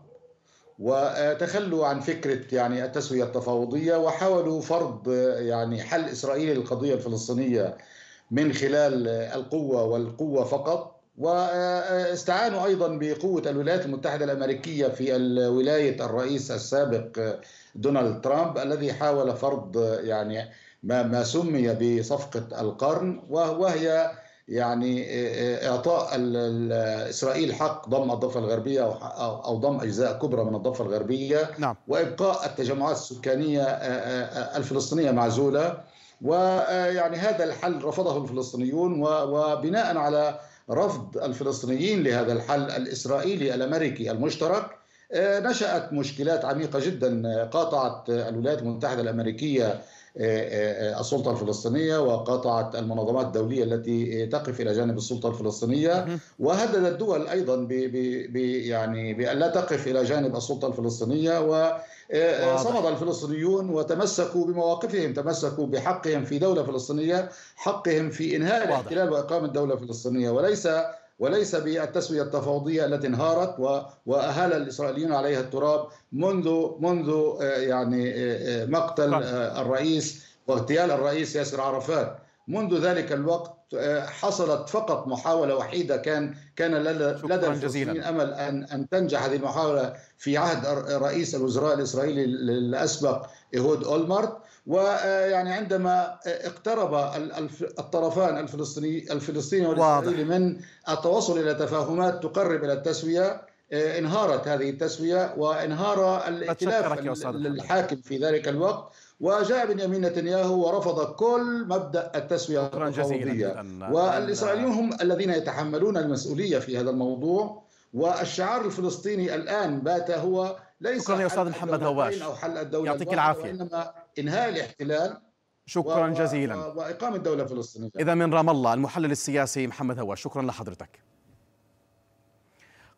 وتخلوا عن فكرة يعني التسوية التفاوضية، وحاولوا فرض يعني حل إسرائيلي للقضية الفلسطينية من خلال القوة والقوة فقط، واستعانوا أيضا بقوة الولايات المتحدة الأمريكية في ولاية الرئيس السابق دونالد ترامب الذي حاول فرض يعني ما ما سمي بصفقة القرن، وهي يعني إعطاء إسرائيل حق ضم الضفة الغربية أو ضم أجزاء كبرى من الضفة الغربية، نعم. وإبقاء التجمعات السكانية الفلسطينية معزولة، ويعني هذا الحل رفضه الفلسطينيون، وبناء على رفض الفلسطينيين لهذا الحل الإسرائيلي الأمريكي المشترك نشأت مشكلات عميقة جدا. قاطعت الولايات المتحدة الأمريكية السلطة الفلسطينية، وقاطعت المنظمات الدولية التي تقف إلى جانب السلطة الفلسطينية، وهددت الدول أيضا ب ب يعني بأن لا تقف إلى جانب السلطة الفلسطينية، وصمد الفلسطينيون وتمسكوا بمواقفهم، تمسكوا بحقهم في دولة فلسطينية، حقهم في إنهاء الاحتلال وإقامة دولة فلسطينية، وليس وليس بالتسوية التفاوضية التي انهارت وأهال الإسرائيليون عليها التراب منذ منذ يعني مقتل الرئيس واغتيال الرئيس ياسر عرفات. منذ ذلك الوقت حصلت فقط محاولة وحيدة كان كان لدى الفلسطينيين امل ان ان تنجح هذه المحاولة في عهد رئيس الوزراء الإسرائيلي الأسبق إهود أولمرت، ويعني عندما اقترب الطرفان الفلسطيني الفلسطيني والإسرائيلي من التوصل إلى تفاهمات تقرب إلى التسوية، انهارت هذه التسوية وانهار الائتلاف الحاكم في ذلك الوقت، وجاء بنيامين نتنياهو ورفض كل مبدأ التسوية التفاوضية. والإسرائيليون هم الذين يتحملون المسؤولية في هذا الموضوع، والشعار الفلسطيني الآن بات هو ليس حل الدولتين أو حل الدولة، يعطيك العافية، وإنما إنهاء الاحتلال، شكرا جزيلا، وإقامة دولة فلسطينية. إذا من رام الله المحلل السياسي محمد هواش، شكرا لحضرتك.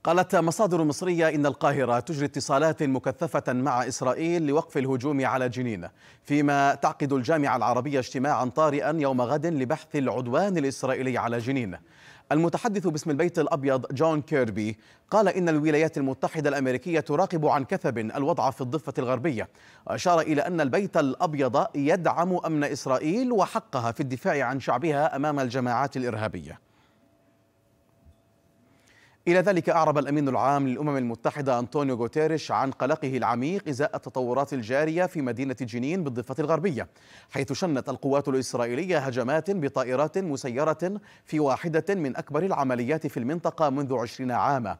قالت مصادر مصرية إن القاهرة تجري اتصالات مكثفة مع إسرائيل لوقف الهجوم على جنين، فيما تعقد الجامعة العربية اجتماعا طارئا يوم غد لبحث العدوان الإسرائيلي على جنين. المتحدث باسم البيت الأبيض جون كيربي قال إن الولايات المتحدة الأمريكية تراقب عن كثب الوضع في الضفة الغربية، أشار إلى أن البيت الأبيض يدعم أمن إسرائيل وحقها في الدفاع عن شعبها أمام الجماعات الإرهابية. إلى ذلك أعرب الأمين العام للأمم المتحدة أنطونيو غوتيريش عن قلقه العميق إزاء التطورات الجارية في مدينة جنين بالضفة الغربية، حيث شنت القوات الإسرائيلية هجمات بطائرات مسيرة في واحدة من أكبر العمليات في المنطقة منذ عشرين عاما.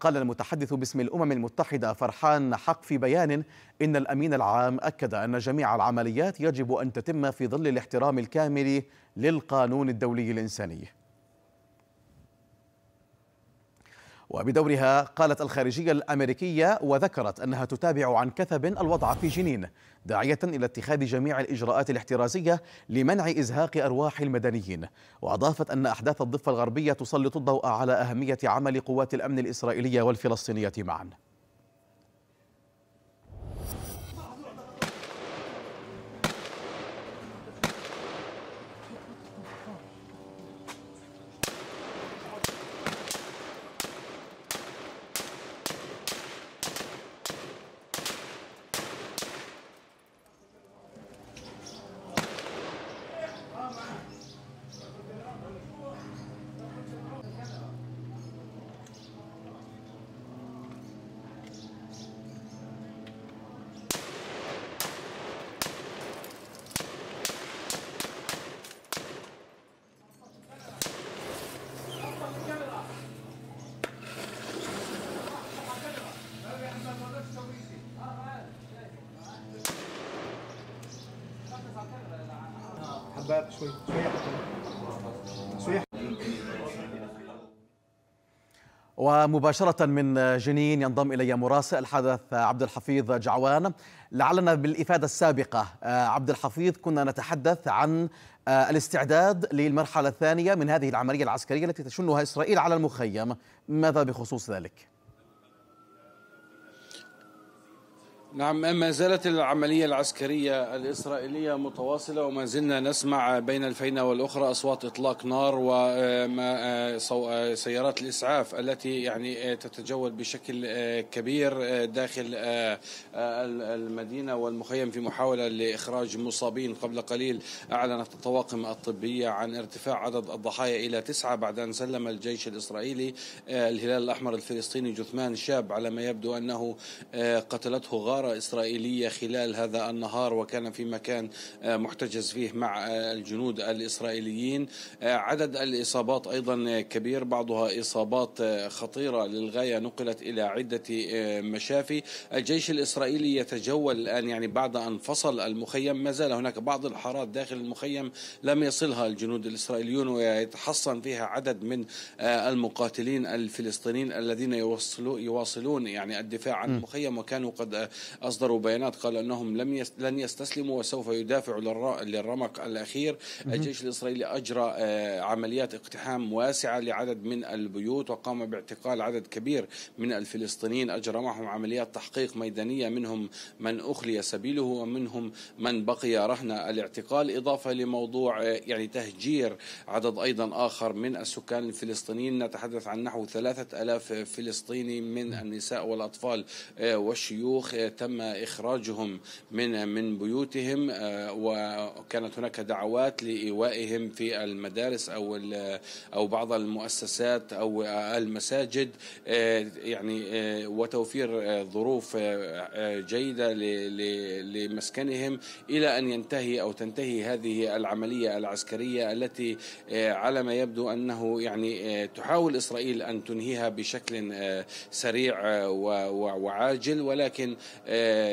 قال المتحدث باسم الأمم المتحدة فرحان حق في بيان إن الأمين العام أكد أن جميع العمليات يجب أن تتم في ظل الاحترام الكامل للقانون الدولي الإنساني. وبدورها قالت الخارجية الأمريكية وذكرت أنها تتابع عن كثب الوضع في جنين، داعية إلى اتخاذ جميع الإجراءات الاحترازية لمنع إزهاق أرواح المدنيين. وأضافت أن أحداث الضفة الغربية تسلط الضوء على أهمية عمل قوات الأمن الإسرائيلية والفلسطينية معا. حبات شوي شوي ومباشرة من جنين ينضم إلي مراسل الحدث عبد الحفيظ جعوان. لعلنا بالإفادة السابقة عبد الحفيظ كنا نتحدث عن الاستعداد للمرحلة الثانية من هذه العملية العسكرية التي تشنها إسرائيل على المخيم، ماذا بخصوص ذلك؟ نعم، ما زالت العملية العسكرية الإسرائيلية متواصلة وما زلنا نسمع بين الفينة والأخرى أصوات إطلاق نار وسيارات الإسعاف التي يعني تتجول بشكل كبير داخل المدينة والمخيم في محاولة لإخراج مصابين. قبل قليل أعلنت الطواقم الطبية عن ارتفاع عدد الضحايا إلى تسعة بعد أن سلم الجيش الإسرائيلي الهلال الأحمر الفلسطيني جثمان شاب على ما يبدو أنه قتلته غارة إسرائيلية خلال هذا النهار، وكان في مكان محتجز فيه مع الجنود الإسرائيليين. عدد الإصابات أيضا كبير، بعضها إصابات خطيرة للغاية نقلت إلى عدة مشافي. الجيش الإسرائيلي يتجول الآن يعني بعد أن فصل المخيم، ما زال هناك بعض الحارات داخل المخيم لم يصلها الجنود الإسرائيليون ويتحصن فيها عدد من المقاتلين الفلسطينيين الذين يواصلون يعني الدفاع عن المخيم، وكانوا قد أصدروا بيانات قال أنهم لم لن يستسلموا وسوف يدافعوا للرمق الأخير. الجيش الإسرائيلي أجرى عمليات اقتحام واسعة لعدد من البيوت وقام باعتقال عدد كبير من الفلسطينيين، أجرى معهم عمليات تحقيق ميدانية، منهم من أخلي سبيله ومنهم من بقي رهن الاعتقال، إضافة لموضوع يعني تهجير عدد أيضا آخر من السكان الفلسطينيين. نتحدث عن نحو ثلاثة آلاف فلسطيني من النساء والأطفال والشيوخ تم إخراجهم من من بيوتهم، وكانت هناك دعوات لإيوائهم في المدارس أو أو بعض المؤسسات أو المساجد، يعني وتوفير ظروف جيدة لمسكنهم إلى أن ينتهي أو تنتهي هذه العملية العسكرية التي على ما يبدو أنه يعني تحاول إسرائيل أن تنهيها بشكل سريع وعاجل، ولكن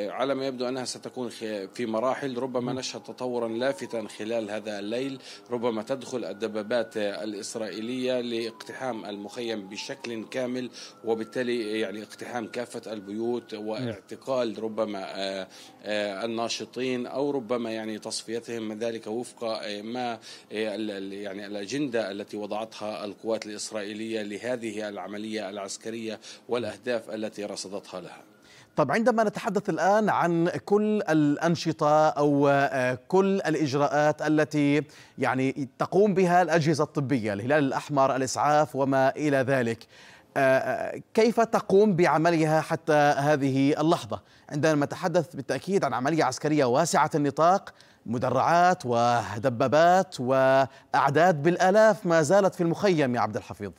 على ما يبدو أنها ستكون في مراحل. ربما نشهد تطورا لافتا خلال هذا الليل، ربما تدخل الدبابات الإسرائيلية لاقتحام المخيم بشكل كامل وبالتالي يعني اقتحام كافة البيوت واعتقال ربما الناشطين أو ربما يعني تصفيتهم من ذلك وفق ما يعني الأجندة التي وضعتها القوات الإسرائيلية لهذه العملية العسكرية والأهداف التي رصدتها لها. طب عندما نتحدث الآن عن كل الأنشطة أو كل الإجراءات التي يعني تقوم بها الأجهزة الطبية، الهلال الأحمر، الإسعاف وما إلى ذلك، كيف تقوم بعملها حتى هذه اللحظة؟ عندما نتحدث بالتأكيد عن عملية عسكرية واسعة النطاق، مدرعات ودبابات وأعداد بالآلاف ما زالت في المخيم يا عبد الحفيظ.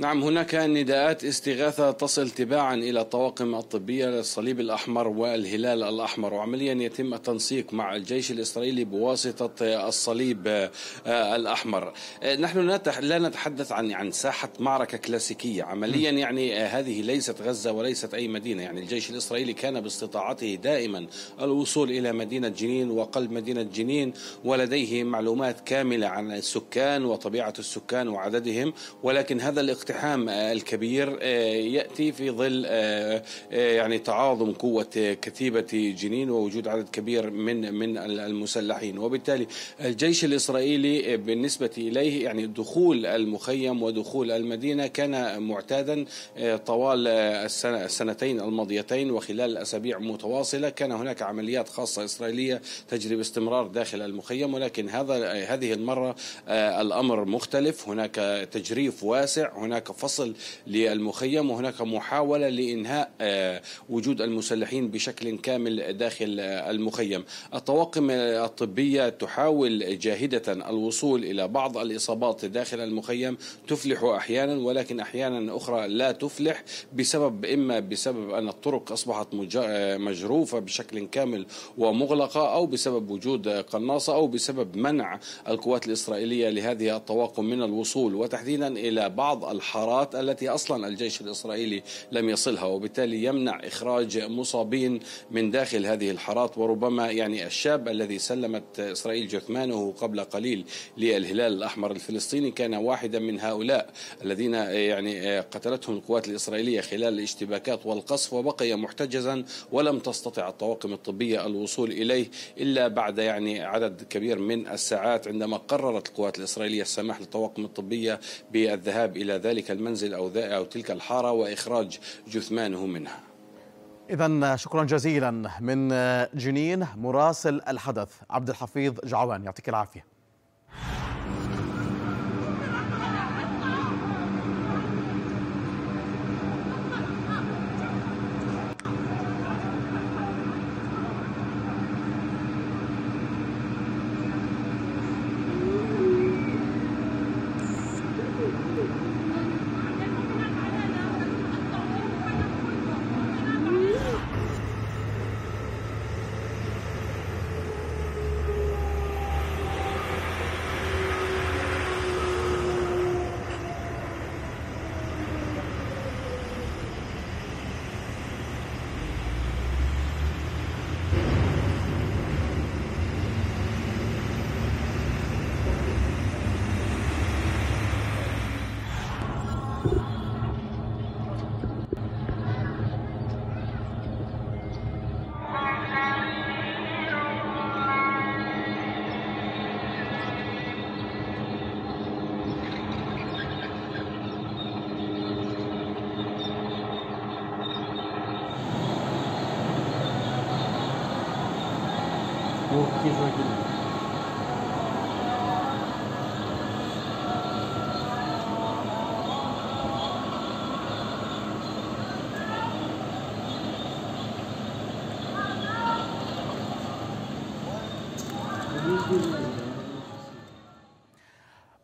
نعم، هناك نداءات استغاثة تصل تباعا إلى الطواقم الطبية للصليب الأحمر والهلال الأحمر، وعمليا يتم التنسيق مع الجيش الإسرائيلي بواسطة الصليب الأحمر. نحن لا نتحدث عن عن ساحة معركة كلاسيكية، عمليا يعني هذه ليست غزة وليست أي مدينة، يعني الجيش الإسرائيلي كان باستطاعته دائما الوصول إلى مدينة جنين وقلب مدينة جنين ولديه معلومات كاملة عن السكان وطبيعة السكان وعددهم، ولكن هذا الاقتحام الاقتحام الكبير يأتي في ظل يعني تعاظم قوة كتيبة جنين ووجود عدد كبير من من المسلحين، وبالتالي الجيش الإسرائيلي بالنسبة إليه يعني دخول المخيم ودخول المدينة كان معتادا طوال السنة السنتين الماضيتين وخلال الأسابيع متواصلة. كان هناك عمليات خاصة إسرائيلية تجري باستمرار داخل المخيم، ولكن هذا هذه المرة الأمر مختلف، هناك تجريف واسع، هناك هناك فصل للمخيم وهناك محاولة لإنهاء وجود المسلحين بشكل كامل داخل المخيم. الطواقم الطبية تحاول جاهدة الوصول إلى بعض الإصابات داخل المخيم، تفلح أحيانا ولكن أحيانا أخرى لا تفلح، بسبب إما بسبب أن الطرق أصبحت مجروفة بشكل كامل ومغلقة، أو بسبب وجود قناصة، أو بسبب منع القوات الإسرائيلية لهذه الطواقم من الوصول وتحديدا إلى بعض الحركات الحارات التي أصلا الجيش الإسرائيلي لم يصلها، وبالتالي يمنع إخراج مصابين من داخل هذه الحارات. وربما يعني الشاب الذي سلمت إسرائيل جثمانه قبل قليل للهلال الأحمر الفلسطيني كان واحدا من هؤلاء الذين يعني قتلتهم القوات الإسرائيلية خلال الاشتباكات والقصف، وبقي محتجزا ولم تستطع الطواقم الطبية الوصول إليه إلا بعد يعني عدد كبير من الساعات، عندما قررت القوات الإسرائيلية السماح للطواقم الطبية بالذهاب إلى ذلك المنزل أو, أو تلك الحارة وإخراج جثمانه منها. إذن شكرا جزيلا من جنين مراسل الحدث عبد الحفيظ جعوان، يعطيك العافية.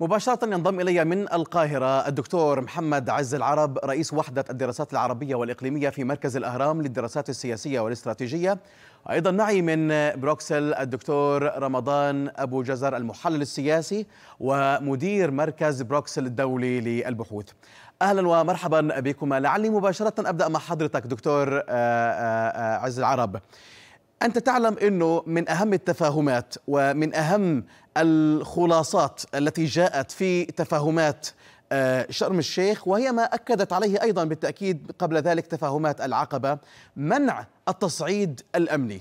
مباشرة ينضم إلي من القاهرة الدكتور محمد عز العرب، رئيس وحدة الدراسات العربية والإقليمية في مركز الأهرام للدراسات السياسية والاستراتيجية. أيضا معي من بروكسل الدكتور رمضان أبو جزر، المحلل السياسي ومدير مركز بروكسل الدولي للبحوث. أهلا ومرحبا بكما. لعلي مباشرة أبدأ مع حضرتك دكتور عز العرب. أنت تعلم أنه من أهم التفاهمات ومن أهم الخلاصات التي جاءت في تفاهمات شرم الشيخ، وهي ما أكدت عليه أيضا بالتأكيد قبل ذلك تفاهمات العقبة، منع التصعيد الأمني.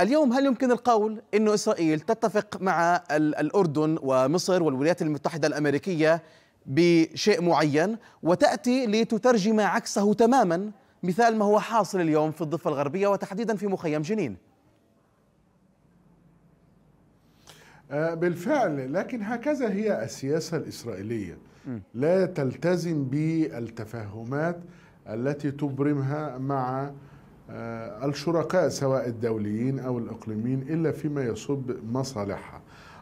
اليوم هل يمكن القول أن إسرائيل تتفق مع الأردن ومصر والولايات المتحدة الأمريكية بشيء معين وتأتي لتترجم عكسه تماما، مثال ما هو حاصل اليوم في الضفة الغربية وتحديدا في مخيم جنين؟ بالفعل، لكن هكذا هي السياسة الإسرائيلية، لا تلتزم بالتفاهمات التي تبرمها مع الشركاء سواء الدوليين أو الإقليميين إلا فيما يصب مصالحها.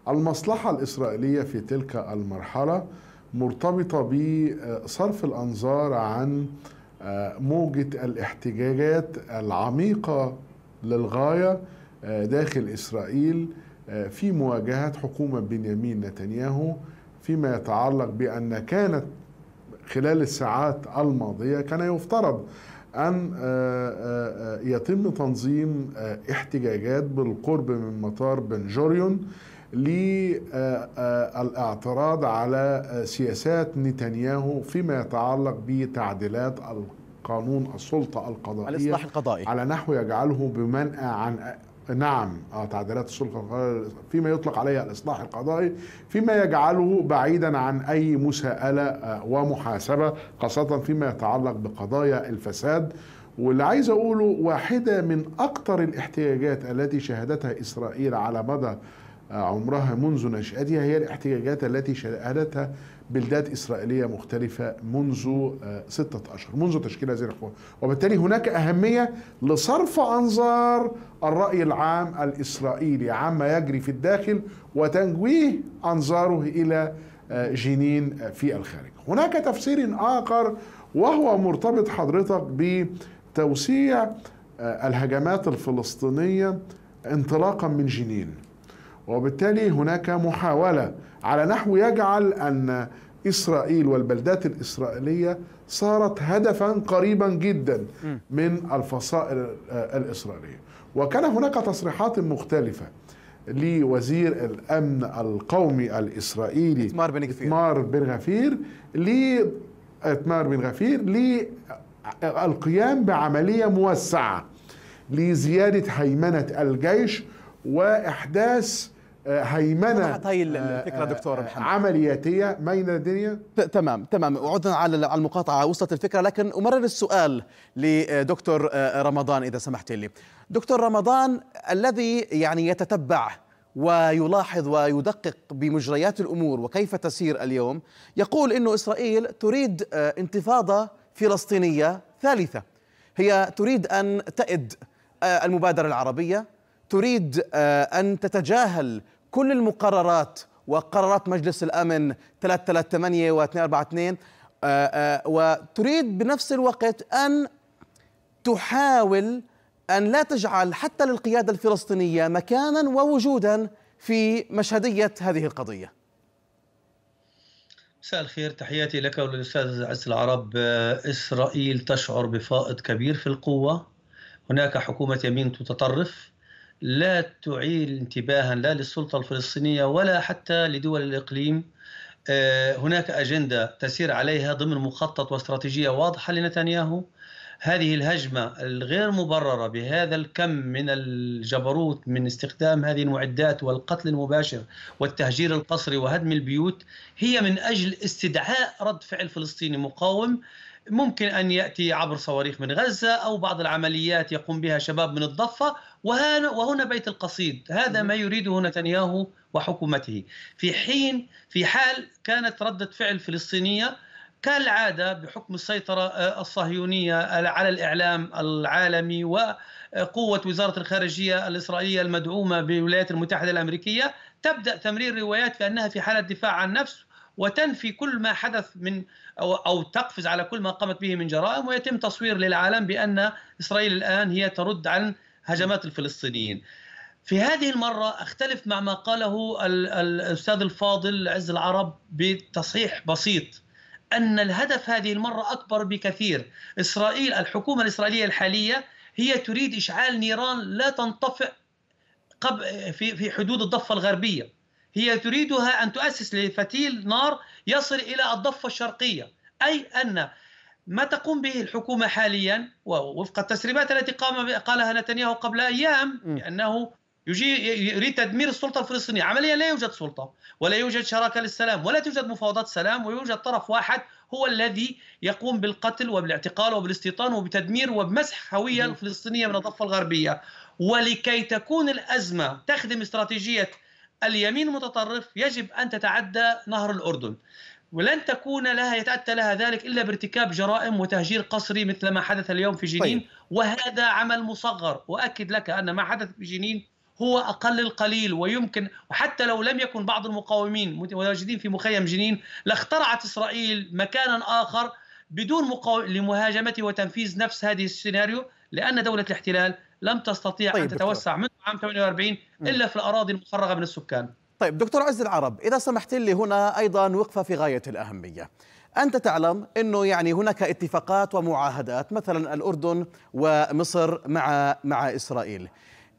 المصلحة الإسرائيلية في تلك المرحلة مرتبطة بصرف الأنظار عن موجة الاحتجاجات العميقة للغاية داخل إسرائيل في مواجهة حكومة بنيامين نتنياهو فيما يتعلق بأن كانت خلال الساعات الماضية كان يفترض أن يتم تنظيم احتجاجات بالقرب من مطار بن جوريون للاعتراض على سياسات نتنياهو فيما يتعلق بتعديلات القانون السلطة القضائية، الإصلاح القضائي، على نحو يجعله بمنأى عن نعم تعديلات السلطة القضائية فيما يطلق عليها الإصلاح القضائي، فيما يجعله بعيدا عن أي مساءلة ومحاسبة، خاصة فيما يتعلق بقضايا الفساد. واللي عايز أقوله، واحدة من أكثر الاحتجاجات التي شهدتها إسرائيل على مدى عمرها منذ نشأتها هي الاحتجاجات التي شهدتها بلدات إسرائيلية مختلفة منذ ستة أشهر منذ تشكيل هذه الحكومة، وبالتالي هناك أهمية لصرف أنظار الرأي العام الإسرائيلي عما يجري في الداخل وتنويه أنظاره إلى جنين في الخارج. هناك تفسير آخر وهو مرتبط حضرتك بتوسيع الهجمات الفلسطينية انطلاقا من جنين، وبالتالي هناك محاولة على نحو يجعل أن إسرائيل والبلدات الإسرائيلية صارت هدفا قريبا جدا من الفصائل الإسرائيلية. وكان هناك تصريحات مختلفة لوزير الأمن القومي الإسرائيلي إتمار بن غفير إتمار بن غفير ل إتمار بن غفير للقيام بعملية موسعة لزيادة هيمنة الجيش وإحداث هيمنه هي الفكره دكتور محمد عملياتيه ميادينيه. تمام تمام عدنا على المقاطعه، وصلت الفكره، لكن امرر السؤال لدكتور رمضان اذا سمحت لي. دكتور رمضان الذي يعني يتتبع ويلاحظ ويدقق بمجريات الامور وكيف تسير اليوم، يقول انه اسرائيل تريد انتفاضه فلسطينيه ثالثه، هي تريد ان تئد المبادره العربيه، تريد أن تتجاهل كل المقررات وقرارات مجلس الأمن ثلاثمئة وثمانية وثلاثين واثنين أربعة اثنين، وتريد بنفس الوقت أن تحاول أن لا تجعل حتى للقيادة الفلسطينية مكانا ووجودا في مشهدية هذه القضية. مساء الخير، تحياتي لك وللأستاذ عز العرب. إسرائيل تشعر بفائض كبير في القوة، هناك حكومة يمين تتطرف لا تعيل انتباها لا للسلطة الفلسطينية ولا حتى لدول الإقليم. هناك أجندة تسير عليها ضمن مخطط واستراتيجية واضحة لنتنياهو. هذه الهجمة الغير مبررة بهذا الكم من الجبروت من استخدام هذه المعدات والقتل المباشر والتهجير القسري وهدم البيوت هي من أجل استدعاء رد فعل فلسطيني مقاوم، ممكن أن يأتي عبر صواريخ من غزة أو بعض العمليات يقوم بها شباب من الضفة. وهنا بيت القصيد، هذا ما يريده نتنياهو وحكومته، في حين في حال كانت ردة فعل فلسطينية كالعادة بحكم السيطرة الصهيونية على الإعلام العالمي وقوة وزارة الخارجية الإسرائيلية المدعومة بالولايات المتحدة الأمريكية، تبدأ تمرير روايات بأنها في حالة دفاع عن نفس وتنفي كل ما حدث من أو, أو تقفز على كل ما قامت به من جرائم، ويتم تصوير للعالم بأن إسرائيل الآن هي ترد عن هجمات الفلسطينيين. في هذه المرة أختلف مع ما قاله الأستاذ الفاضل عز العرب بتصحيح بسيط، أن الهدف هذه المرة أكبر بكثير. إسرائيل الحكومة الإسرائيلية الحالية هي تريد إشعال نيران لا تنطفئ في حدود الضفة الغربية، هي تريدها أن تؤسس لفتيل نار يصل إلى الضفة الشرقية، أي أن ما تقوم به الحكومة حاليا ووفق التسريبات التي قام قالها نتنياهو قبل أيام بأنه يريد تدمير السلطة الفلسطينية. عمليا لا يوجد سلطة ولا يوجد شراكة للسلام ولا توجد مفاوضات سلام، ويوجد طرف واحد هو الذي يقوم بالقتل وبالاعتقال وبالاستيطان وبتدمير وبمسح هوية الفلسطينية من الضفة الغربية. ولكي تكون الأزمة تخدم استراتيجية اليمين المتطرف يجب أن تتعدى نهر الأردن، ولن تكون لها يتأتى لها ذلك إلا بارتكاب جرائم وتهجير قسري مثل ما حدث اليوم في جنين. طيب. وهذا عمل مصغر، وأكد لك أن ما حدث في جنين هو أقل القليل، ويمكن وحتى لو لم يكن بعض المقاومين متواجدين في مخيم جنين لاخترعت إسرائيل مكانا آخر بدون مقاوم لمهاجمة وتنفيذ نفس هذه السيناريو، لأن دولة الاحتلال لم تستطيع طيب أن تتوسع منذ عام ثمانية وأربعين إلا في الأراضي المفرغة من السكان. طيب دكتور عز العرب إذا سمحت لي هنا أيضا وقفة في غاية الأهمية. أنت تعلم أنه يعني هناك اتفاقات ومعاهدات مثلا الأردن ومصر مع مع إسرائيل.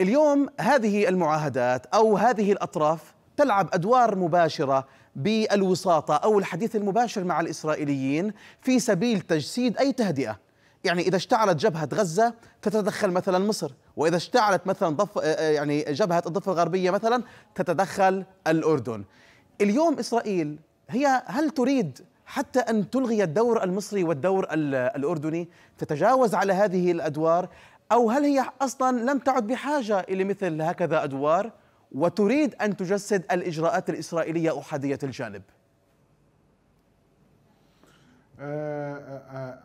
اليوم هذه المعاهدات أو هذه الأطراف تلعب أدوار مباشرة بالوساطة أو الحديث المباشر مع الإسرائيليين في سبيل تجسيد أي تهدئة. يعني إذا اشتعلت جبهة غزة تتدخل مثلا مصر، وإذا اشتعلت مثلا ضف يعني جبهة الضفة الغربية مثلا تتدخل الأردن. اليوم إسرائيل هي هل تريد حتى أن تلغي الدور المصري والدور الأردني، تتجاوز على هذه الأدوار، أو هل هي أصلا لم تعد بحاجة إلى مثل هكذا أدوار وتريد أن تجسد الإجراءات الإسرائيلية أحادية الجانب؟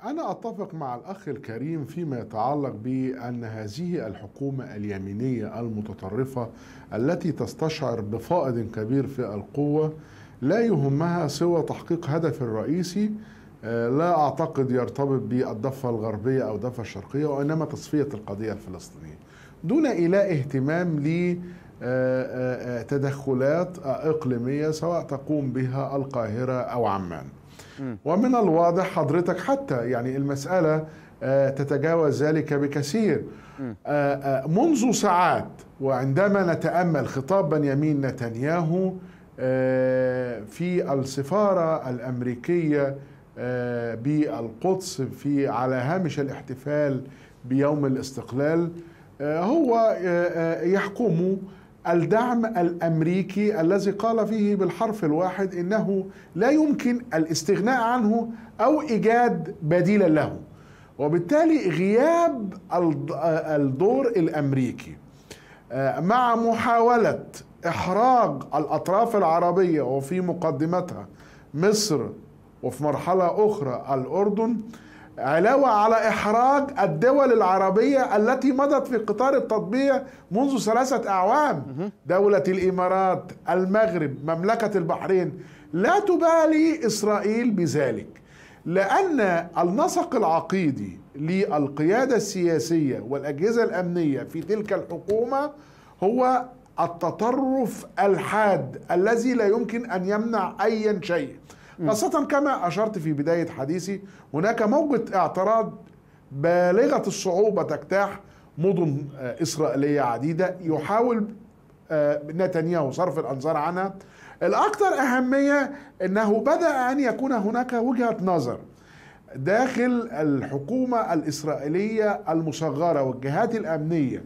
أنا أتفق مع الأخ الكريم فيما يتعلق بأن هذه الحكومة اليمينية المتطرفة التي تستشعر بفائض كبير في القوة لا يهمها سوى تحقيق هدف الرئيسي لا أعتقد يرتبط بالضفة الغربية أو الضفة الشرقية، وإنما تصفية القضية الفلسطينية دون إيلاء اهتمام لتدخلات إقليمية سواء تقوم بها القاهرة أو عمان. ومن الواضح حضرتك حتى يعني المسألة تتجاوز ذلك بكثير. منذ ساعات وعندما نتأمل خطاب بنيامين نتنياهو في السفارة الأمريكية بالقدس في على هامش الاحتفال بيوم الاستقلال، هو يحكم الدعم الأمريكي الذي قال فيه بالحرف الواحد إنه لا يمكن الاستغناء عنه أو إيجاد بديلا له، وبالتالي غياب الدور الأمريكي مع محاولة إحراج الأطراف العربية وفي مقدمتها مصر وفي مرحلة أخرى الأردن، علاوة على إحراج الدول العربية التي مضت في قطار التطبيع منذ ثلاثة أعوام، دولة الإمارات، المغرب، مملكة البحرين، لا تبالي إسرائيل بذلك، لأن النسق العقيدي للقيادة السياسية والأجهزة الأمنية في تلك الحكومة هو التطرف الحاد الذي لا يمكن أن يمنع أي شيء، خاصة كما أشرت في بداية حديثي هناك موجة اعتراض بالغة الصعوبة تجتاح مدن إسرائيلية عديدة يحاول نتنياهو صرف الأنظار عنها. الأكثر أهمية أنه بدأ أن يكون هناك وجهة نظر داخل الحكومة الإسرائيلية المصغرة والجهات الأمنية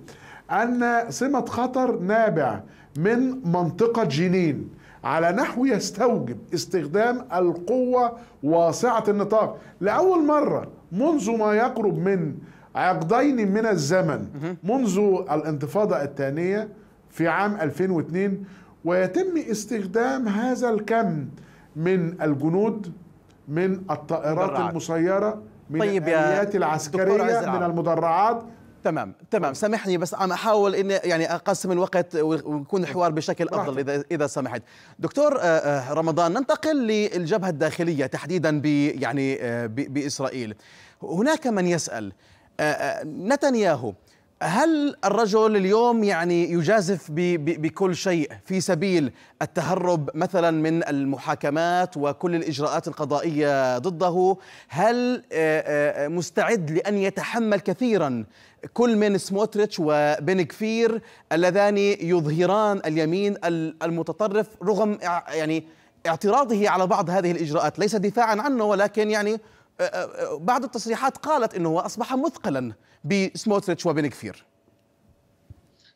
أن سمة خطر نابع من منطقة جنين على نحو يستوجب استخدام القوة واسعة النطاق لأول مرة منذ ما يقرب من عقدين من الزمن منذ الانتفاضة الثانية في عام ألفين واثنين، ويتم استخدام هذا الكم من الجنود من الطائرات مدرعات. المسيرة من طيب الآليات العسكرية من المدرعات. تمام تمام، سامحني بس عم احاول اني يعني اقسم الوقت ويكون الحوار بشكل افضل اذا اذا سمحت. دكتور رمضان، ننتقل للجبهه الداخليه تحديدا ب يعني باسرائيل. هناك من يسال نتنياهو هل الرجل اليوم يعني يجازف بكل شيء في سبيل التهرب مثلا من المحاكمات وكل الإجراءات القضائية ضده؟ هل مستعد لأن يتحمل كثيرا كل من سموتريتش وبن غفير اللذان يظهران اليمين المتطرف رغم يعني اعتراضه على بعض هذه الإجراءات، ليس دفاعا عنه ولكن يعني بعض التصريحات قالت أنه أصبح مثقلا بسموتريتش وبن غفير؟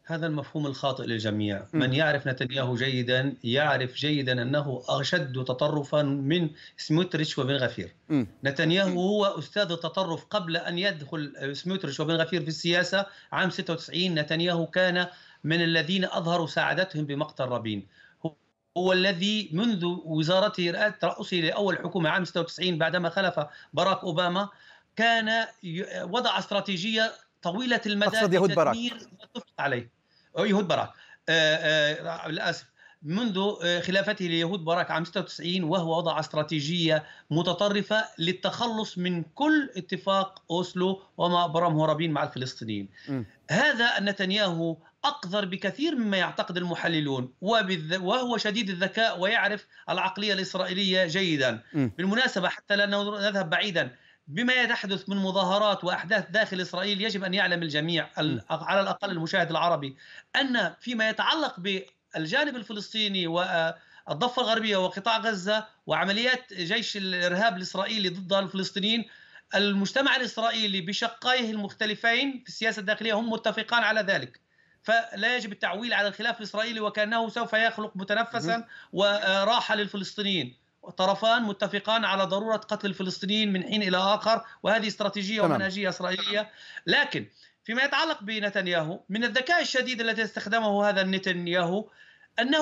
هذا المفهوم الخاطئ للجميع. من يعرف نتنياهو جيدا يعرف جيدا أنه أشد تطرفا من سموتريتش وبن غفير. نتنياهو هو أستاذ التطرف. قبل أن يدخل سموتريتش وبن غفير في السياسة عام ستة وتسعين نتنياهو كان من الذين أظهروا سعادتهم بمقتل رابين. هو الذي منذ وزارته رئاسة رأسه لأول حكومة عام ستة وتسعين بعدما خلف باراك أوباما كان وضع استراتيجية طويلة المدى لتدمير ما اتفق عليه يهود باراك. للأسف منذ خلافته ليهود باراك عام ستة وتسعين وهو وضع استراتيجية متطرفة للتخلص من كل اتفاق أوسلو وما برمه رابين مع الفلسطينيين. م. هذا نتنياهو أقذر بكثير مما يعتقد المحللون وبالذ... وهو شديد الذكاء ويعرف العقلية الإسرائيلية جيدا. م. بالمناسبة حتى لا نذهب بعيدا بما يحدث من مظاهرات وأحداث داخل إسرائيل يجب أن يعلم الجميع ال... على الأقل المشاهد العربي أن فيما يتعلق بالجانب الفلسطيني والضفة الغربية وقطاع غزة وعمليات جيش الإرهاب الإسرائيلي ضد الفلسطينيين المجتمع الإسرائيلي بشقيه المختلفين في السياسة الداخلية هم متفقان على ذلك، فلا يجب التعويل على الخلاف الإسرائيلي وكأنه سوف يخلق متنفسا وراحة للفلسطينيين. طرفان متفقان على ضرورة قتل الفلسطينيين من حين إلى آخر، وهذه استراتيجية ومنهجية إسرائيلية. لكن فيما يتعلق بنتنياهو من الذكاء الشديد الذي استخدمه هذا نتنياهو أنه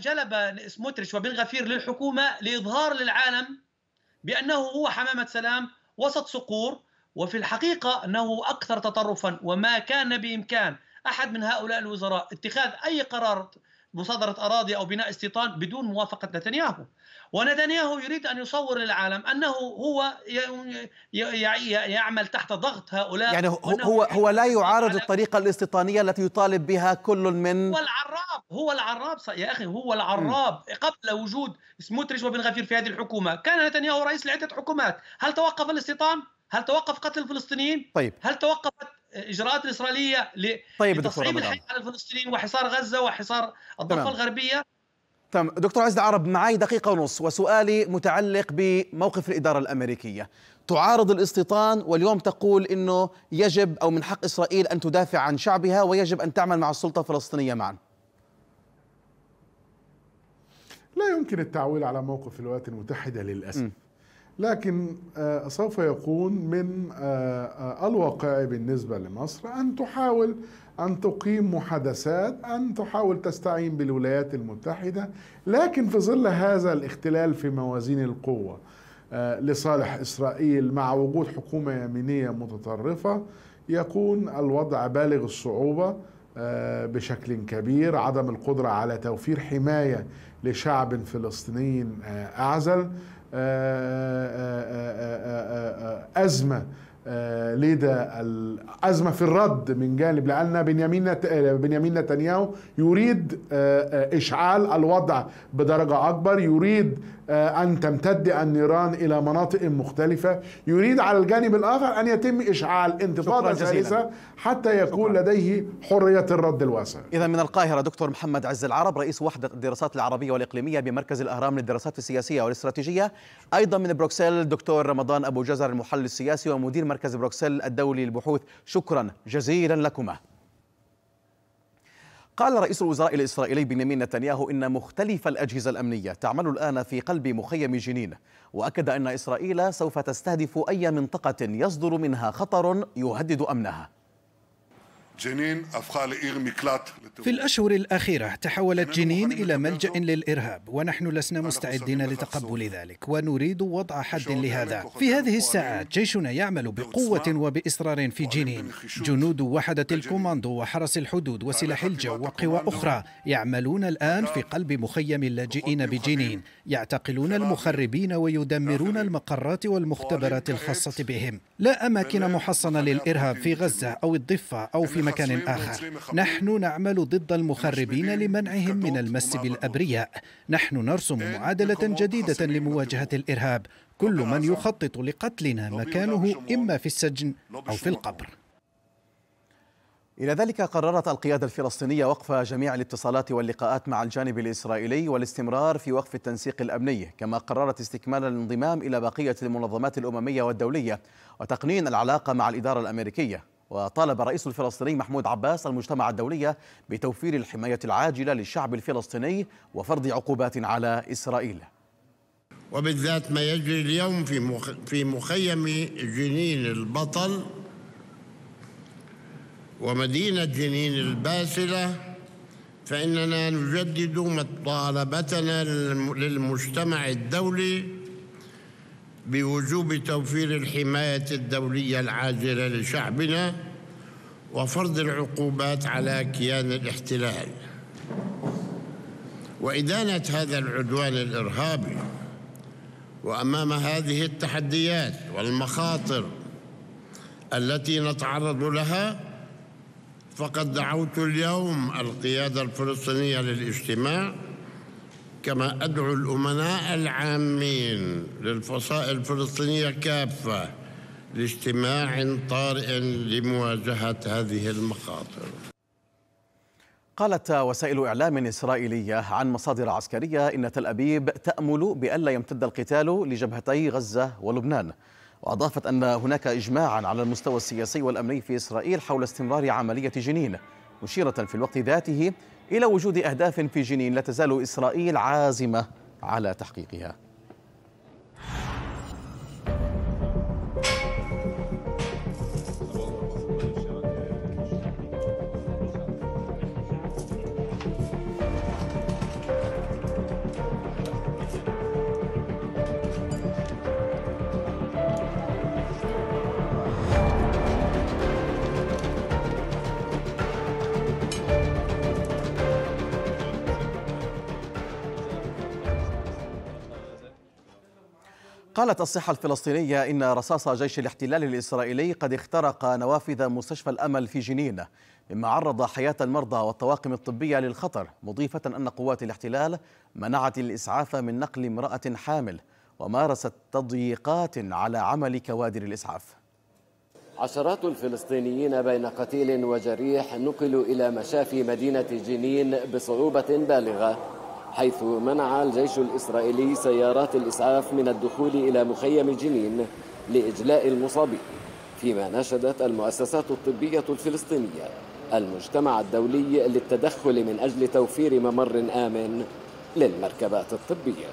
جلب سموتريتش وبن غفير للحكومة لإظهار للعالم بأنه هو حمامة سلام وسط صقور، وفي الحقيقة أنه أكثر تطرفا. وما كان بإمكان أحد من هؤلاء الوزراء اتخاذ أي قرار مصادرة أراضي أو بناء استيطان بدون موافقة نتنياهو. ونتنياهو يريد أن يصور للعالم أنه هو يعمل تحت ضغط هؤلاء، يعني هو, هو لا يعارض الطريقة الاستيطانية التي يطالب بها كل من هو العراب هو العراب يا أخي هو العراب قبل وجود سموتريش وبن غفير في هذه الحكومة كان نتنياهو رئيس لعدة حكومات. هل توقف الاستيطان؟ هل توقف قتل الفلسطينيين؟ طيب. هل توقفت إجراءات الإسرائيلية لتصعيب الحياة على الفلسطينيين وحصار غزة وحصار الضفة الغربية؟ تمام. دكتور عزيز العرب، معي دقيقة ونص، وسؤالي متعلق بموقف الإدارة الأمريكية. تعارض الاستيطان واليوم تقول إنه يجب أو من حق إسرائيل أن تدافع عن شعبها ويجب أن تعمل مع السلطة الفلسطينية معا. لا يمكن التعويل على موقف الولايات المتحدة للأسف. م. لكن سوف يكون من الواقع بالنسبة لمصر أن تحاول أن تقيم محادثات، أن تحاول تستعين بالولايات المتحدة، لكن في ظل هذا الاختلال في موازين القوة لصالح إسرائيل مع وجود حكومة يمينية متطرفة يكون الوضع بالغ الصعوبة بشكل كبير. عدم القدرة على توفير حماية لشعب فلسطيني أعزل، أزمة لدى الأزمة في الرد من جانب، لأن بنيامين نتنياهو يريد إشعال الوضع بدرجة أكبر، يريد أن تمتد النيران إلى مناطق مختلفة، يريد على الجانب الآخر أن يتم إشعال انتفاضة ثالثة حتى يكون شكرا. لديه حرية الرد الواسعة. إذا من القاهرة دكتور محمد عز العرب، رئيس وحدة الدراسات العربية والإقليمية بمركز الأهرام للدراسات السياسية والاستراتيجية. أيضا من بروكسل دكتور رمضان أبو جزر، المحلل السياسي ومدير مركز بروكسل الدولي للبحوث. شكرا جزيلا لكما. قال رئيس الوزراء الإسرائيلي بنيامين نتنياهو إن مختلف الأجهزة الأمنية تعمل الآن في قلب مخيم جنين، وأكد أن إسرائيل سوف تستهدف أي منطقة يصدر منها خطر يهدد أمنها. في الأشهر الأخيرة تحولت جنين إلى ملجأ للإرهاب، ونحن لسنا مستعدين لتقبل ذلك ونريد وضع حد لهذا. في هذه الساعات جيشنا يعمل بقوة وبإصرار في جنين. جنود وحدة الكوماندو وحرس الحدود وسلاح الجو وقوى أخرى يعملون الآن في قلب مخيم اللاجئين بجنين، يعتقلون المخربين ويدمرون المقرات والمختبرات الخاصة بهم. لا أماكن محصنة للإرهاب في غزة أو الضفة أو في مكان آخر. نحن نعمل ضد المخربين لمنعهم من المس بالأبرياء. نحن نرسم معادلة جديدة لمواجهة الإرهاب. كل من يخطط لقتلنا مكانه إما في السجن أو في القبر. إلى ذلك قررت القيادة الفلسطينية وقف جميع الاتصالات واللقاءات مع الجانب الإسرائيلي والاستمرار في وقف التنسيق الأمني، كما قررت استكمال الانضمام إلى بقية المنظمات الأممية والدولية وتقنين العلاقة مع الإدارة الأمريكية. وطالب الرئيس الفلسطيني محمود عباس المجتمع الدولي بتوفير الحماية العاجلة للشعب الفلسطيني وفرض عقوبات على إسرائيل، وبالذات ما يجري اليوم في في مخيم جنين البطل ومدينة جنين الباسلة. فإننا نجدد مطالبتنا للمجتمع الدولي بوجوب توفير الحماية الدولية العاجلة لشعبنا وفرض العقوبات على كيان الاحتلال وإدانة هذا العدوان الإرهابي. وأمام هذه التحديات والمخاطر التي نتعرض لها، فقد دعوت اليوم القيادة الفلسطينية للاجتماع، كما أدعو الأمناء العامين للفصائل الفلسطينية كافة لاجتماع طارئ لمواجهة هذه المخاطر. قالت وسائل إعلام إسرائيلية عن مصادر عسكرية إن تل أبيب تأمل بألا يمتد القتال لجبهتي غزة ولبنان، وأضافت أن هناك إجماعا على المستوى السياسي والأمني في إسرائيل حول استمرار عملية جنين، مشيرة في الوقت ذاته إلى وجود أهداف في جنين لا تزال إسرائيل عازمة على تحقيقها. قالت الصحة الفلسطينية إن رصاص جيش الاحتلال الإسرائيلي قد اخترق نوافذ مستشفى الأمل في جنين، مما عرض حياة المرضى والطواقم الطبية للخطر، مضيفة أن قوات الاحتلال منعت الإسعاف من نقل امرأة حامل ومارست تضييقات على عمل كوادر الإسعاف. عشرات الفلسطينيين بين قتيل وجريح نقلوا إلى مشافي مدينة جنين بصعوبة بالغة، حيث منع الجيش الإسرائيلي سيارات الإسعاف من الدخول إلى مخيم جنين لإجلاء المصابين، فيما ناشدت المؤسسات الطبية الفلسطينية المجتمع الدولي للتدخل من أجل توفير ممر آمن للمركبات الطبية.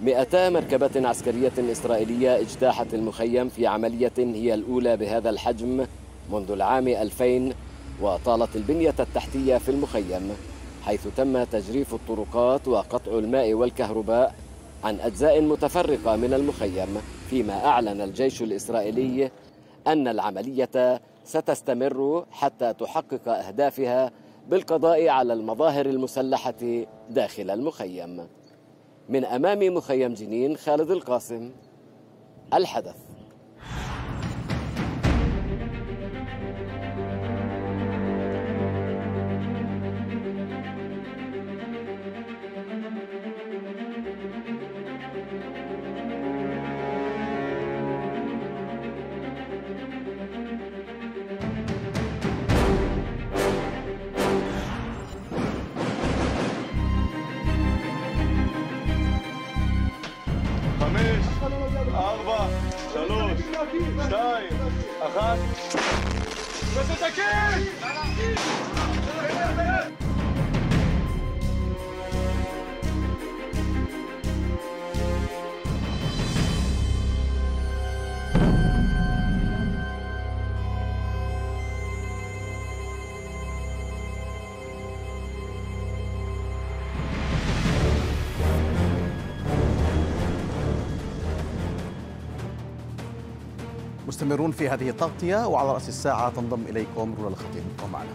مئتا مركبة عسكرية إسرائيلية اجتاحت المخيم في عملية هي الأولى بهذا الحجم منذ العام ألفين، وطالت البنية التحتية في المخيم، حيث تم تجريف الطرقات وقطع الماء والكهرباء عن أجزاء متفرقة من المخيم، فيما أعلن الجيش الإسرائيلي أن العملية ستستمر حتى تحقق أهدافها بالقضاء على المظاهر المسلحة داخل المخيم. من أمام مخيم جنين، خالد القاسم، الحدث. مستمرون في هذه التغطية، وعلى رأس الساعة تنضم إليكم رولا الخطيب. ابقوا معنا.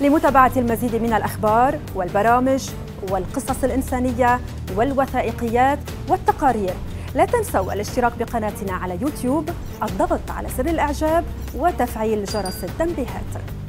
لمتابعة المزيد من الأخبار والبرامج والقصص الإنسانية والوثائقيات والتقارير، لا تنسوا الاشتراك بقناتنا على يوتيوب، الضغط على زر الإعجاب وتفعيل جرس التنبيهات.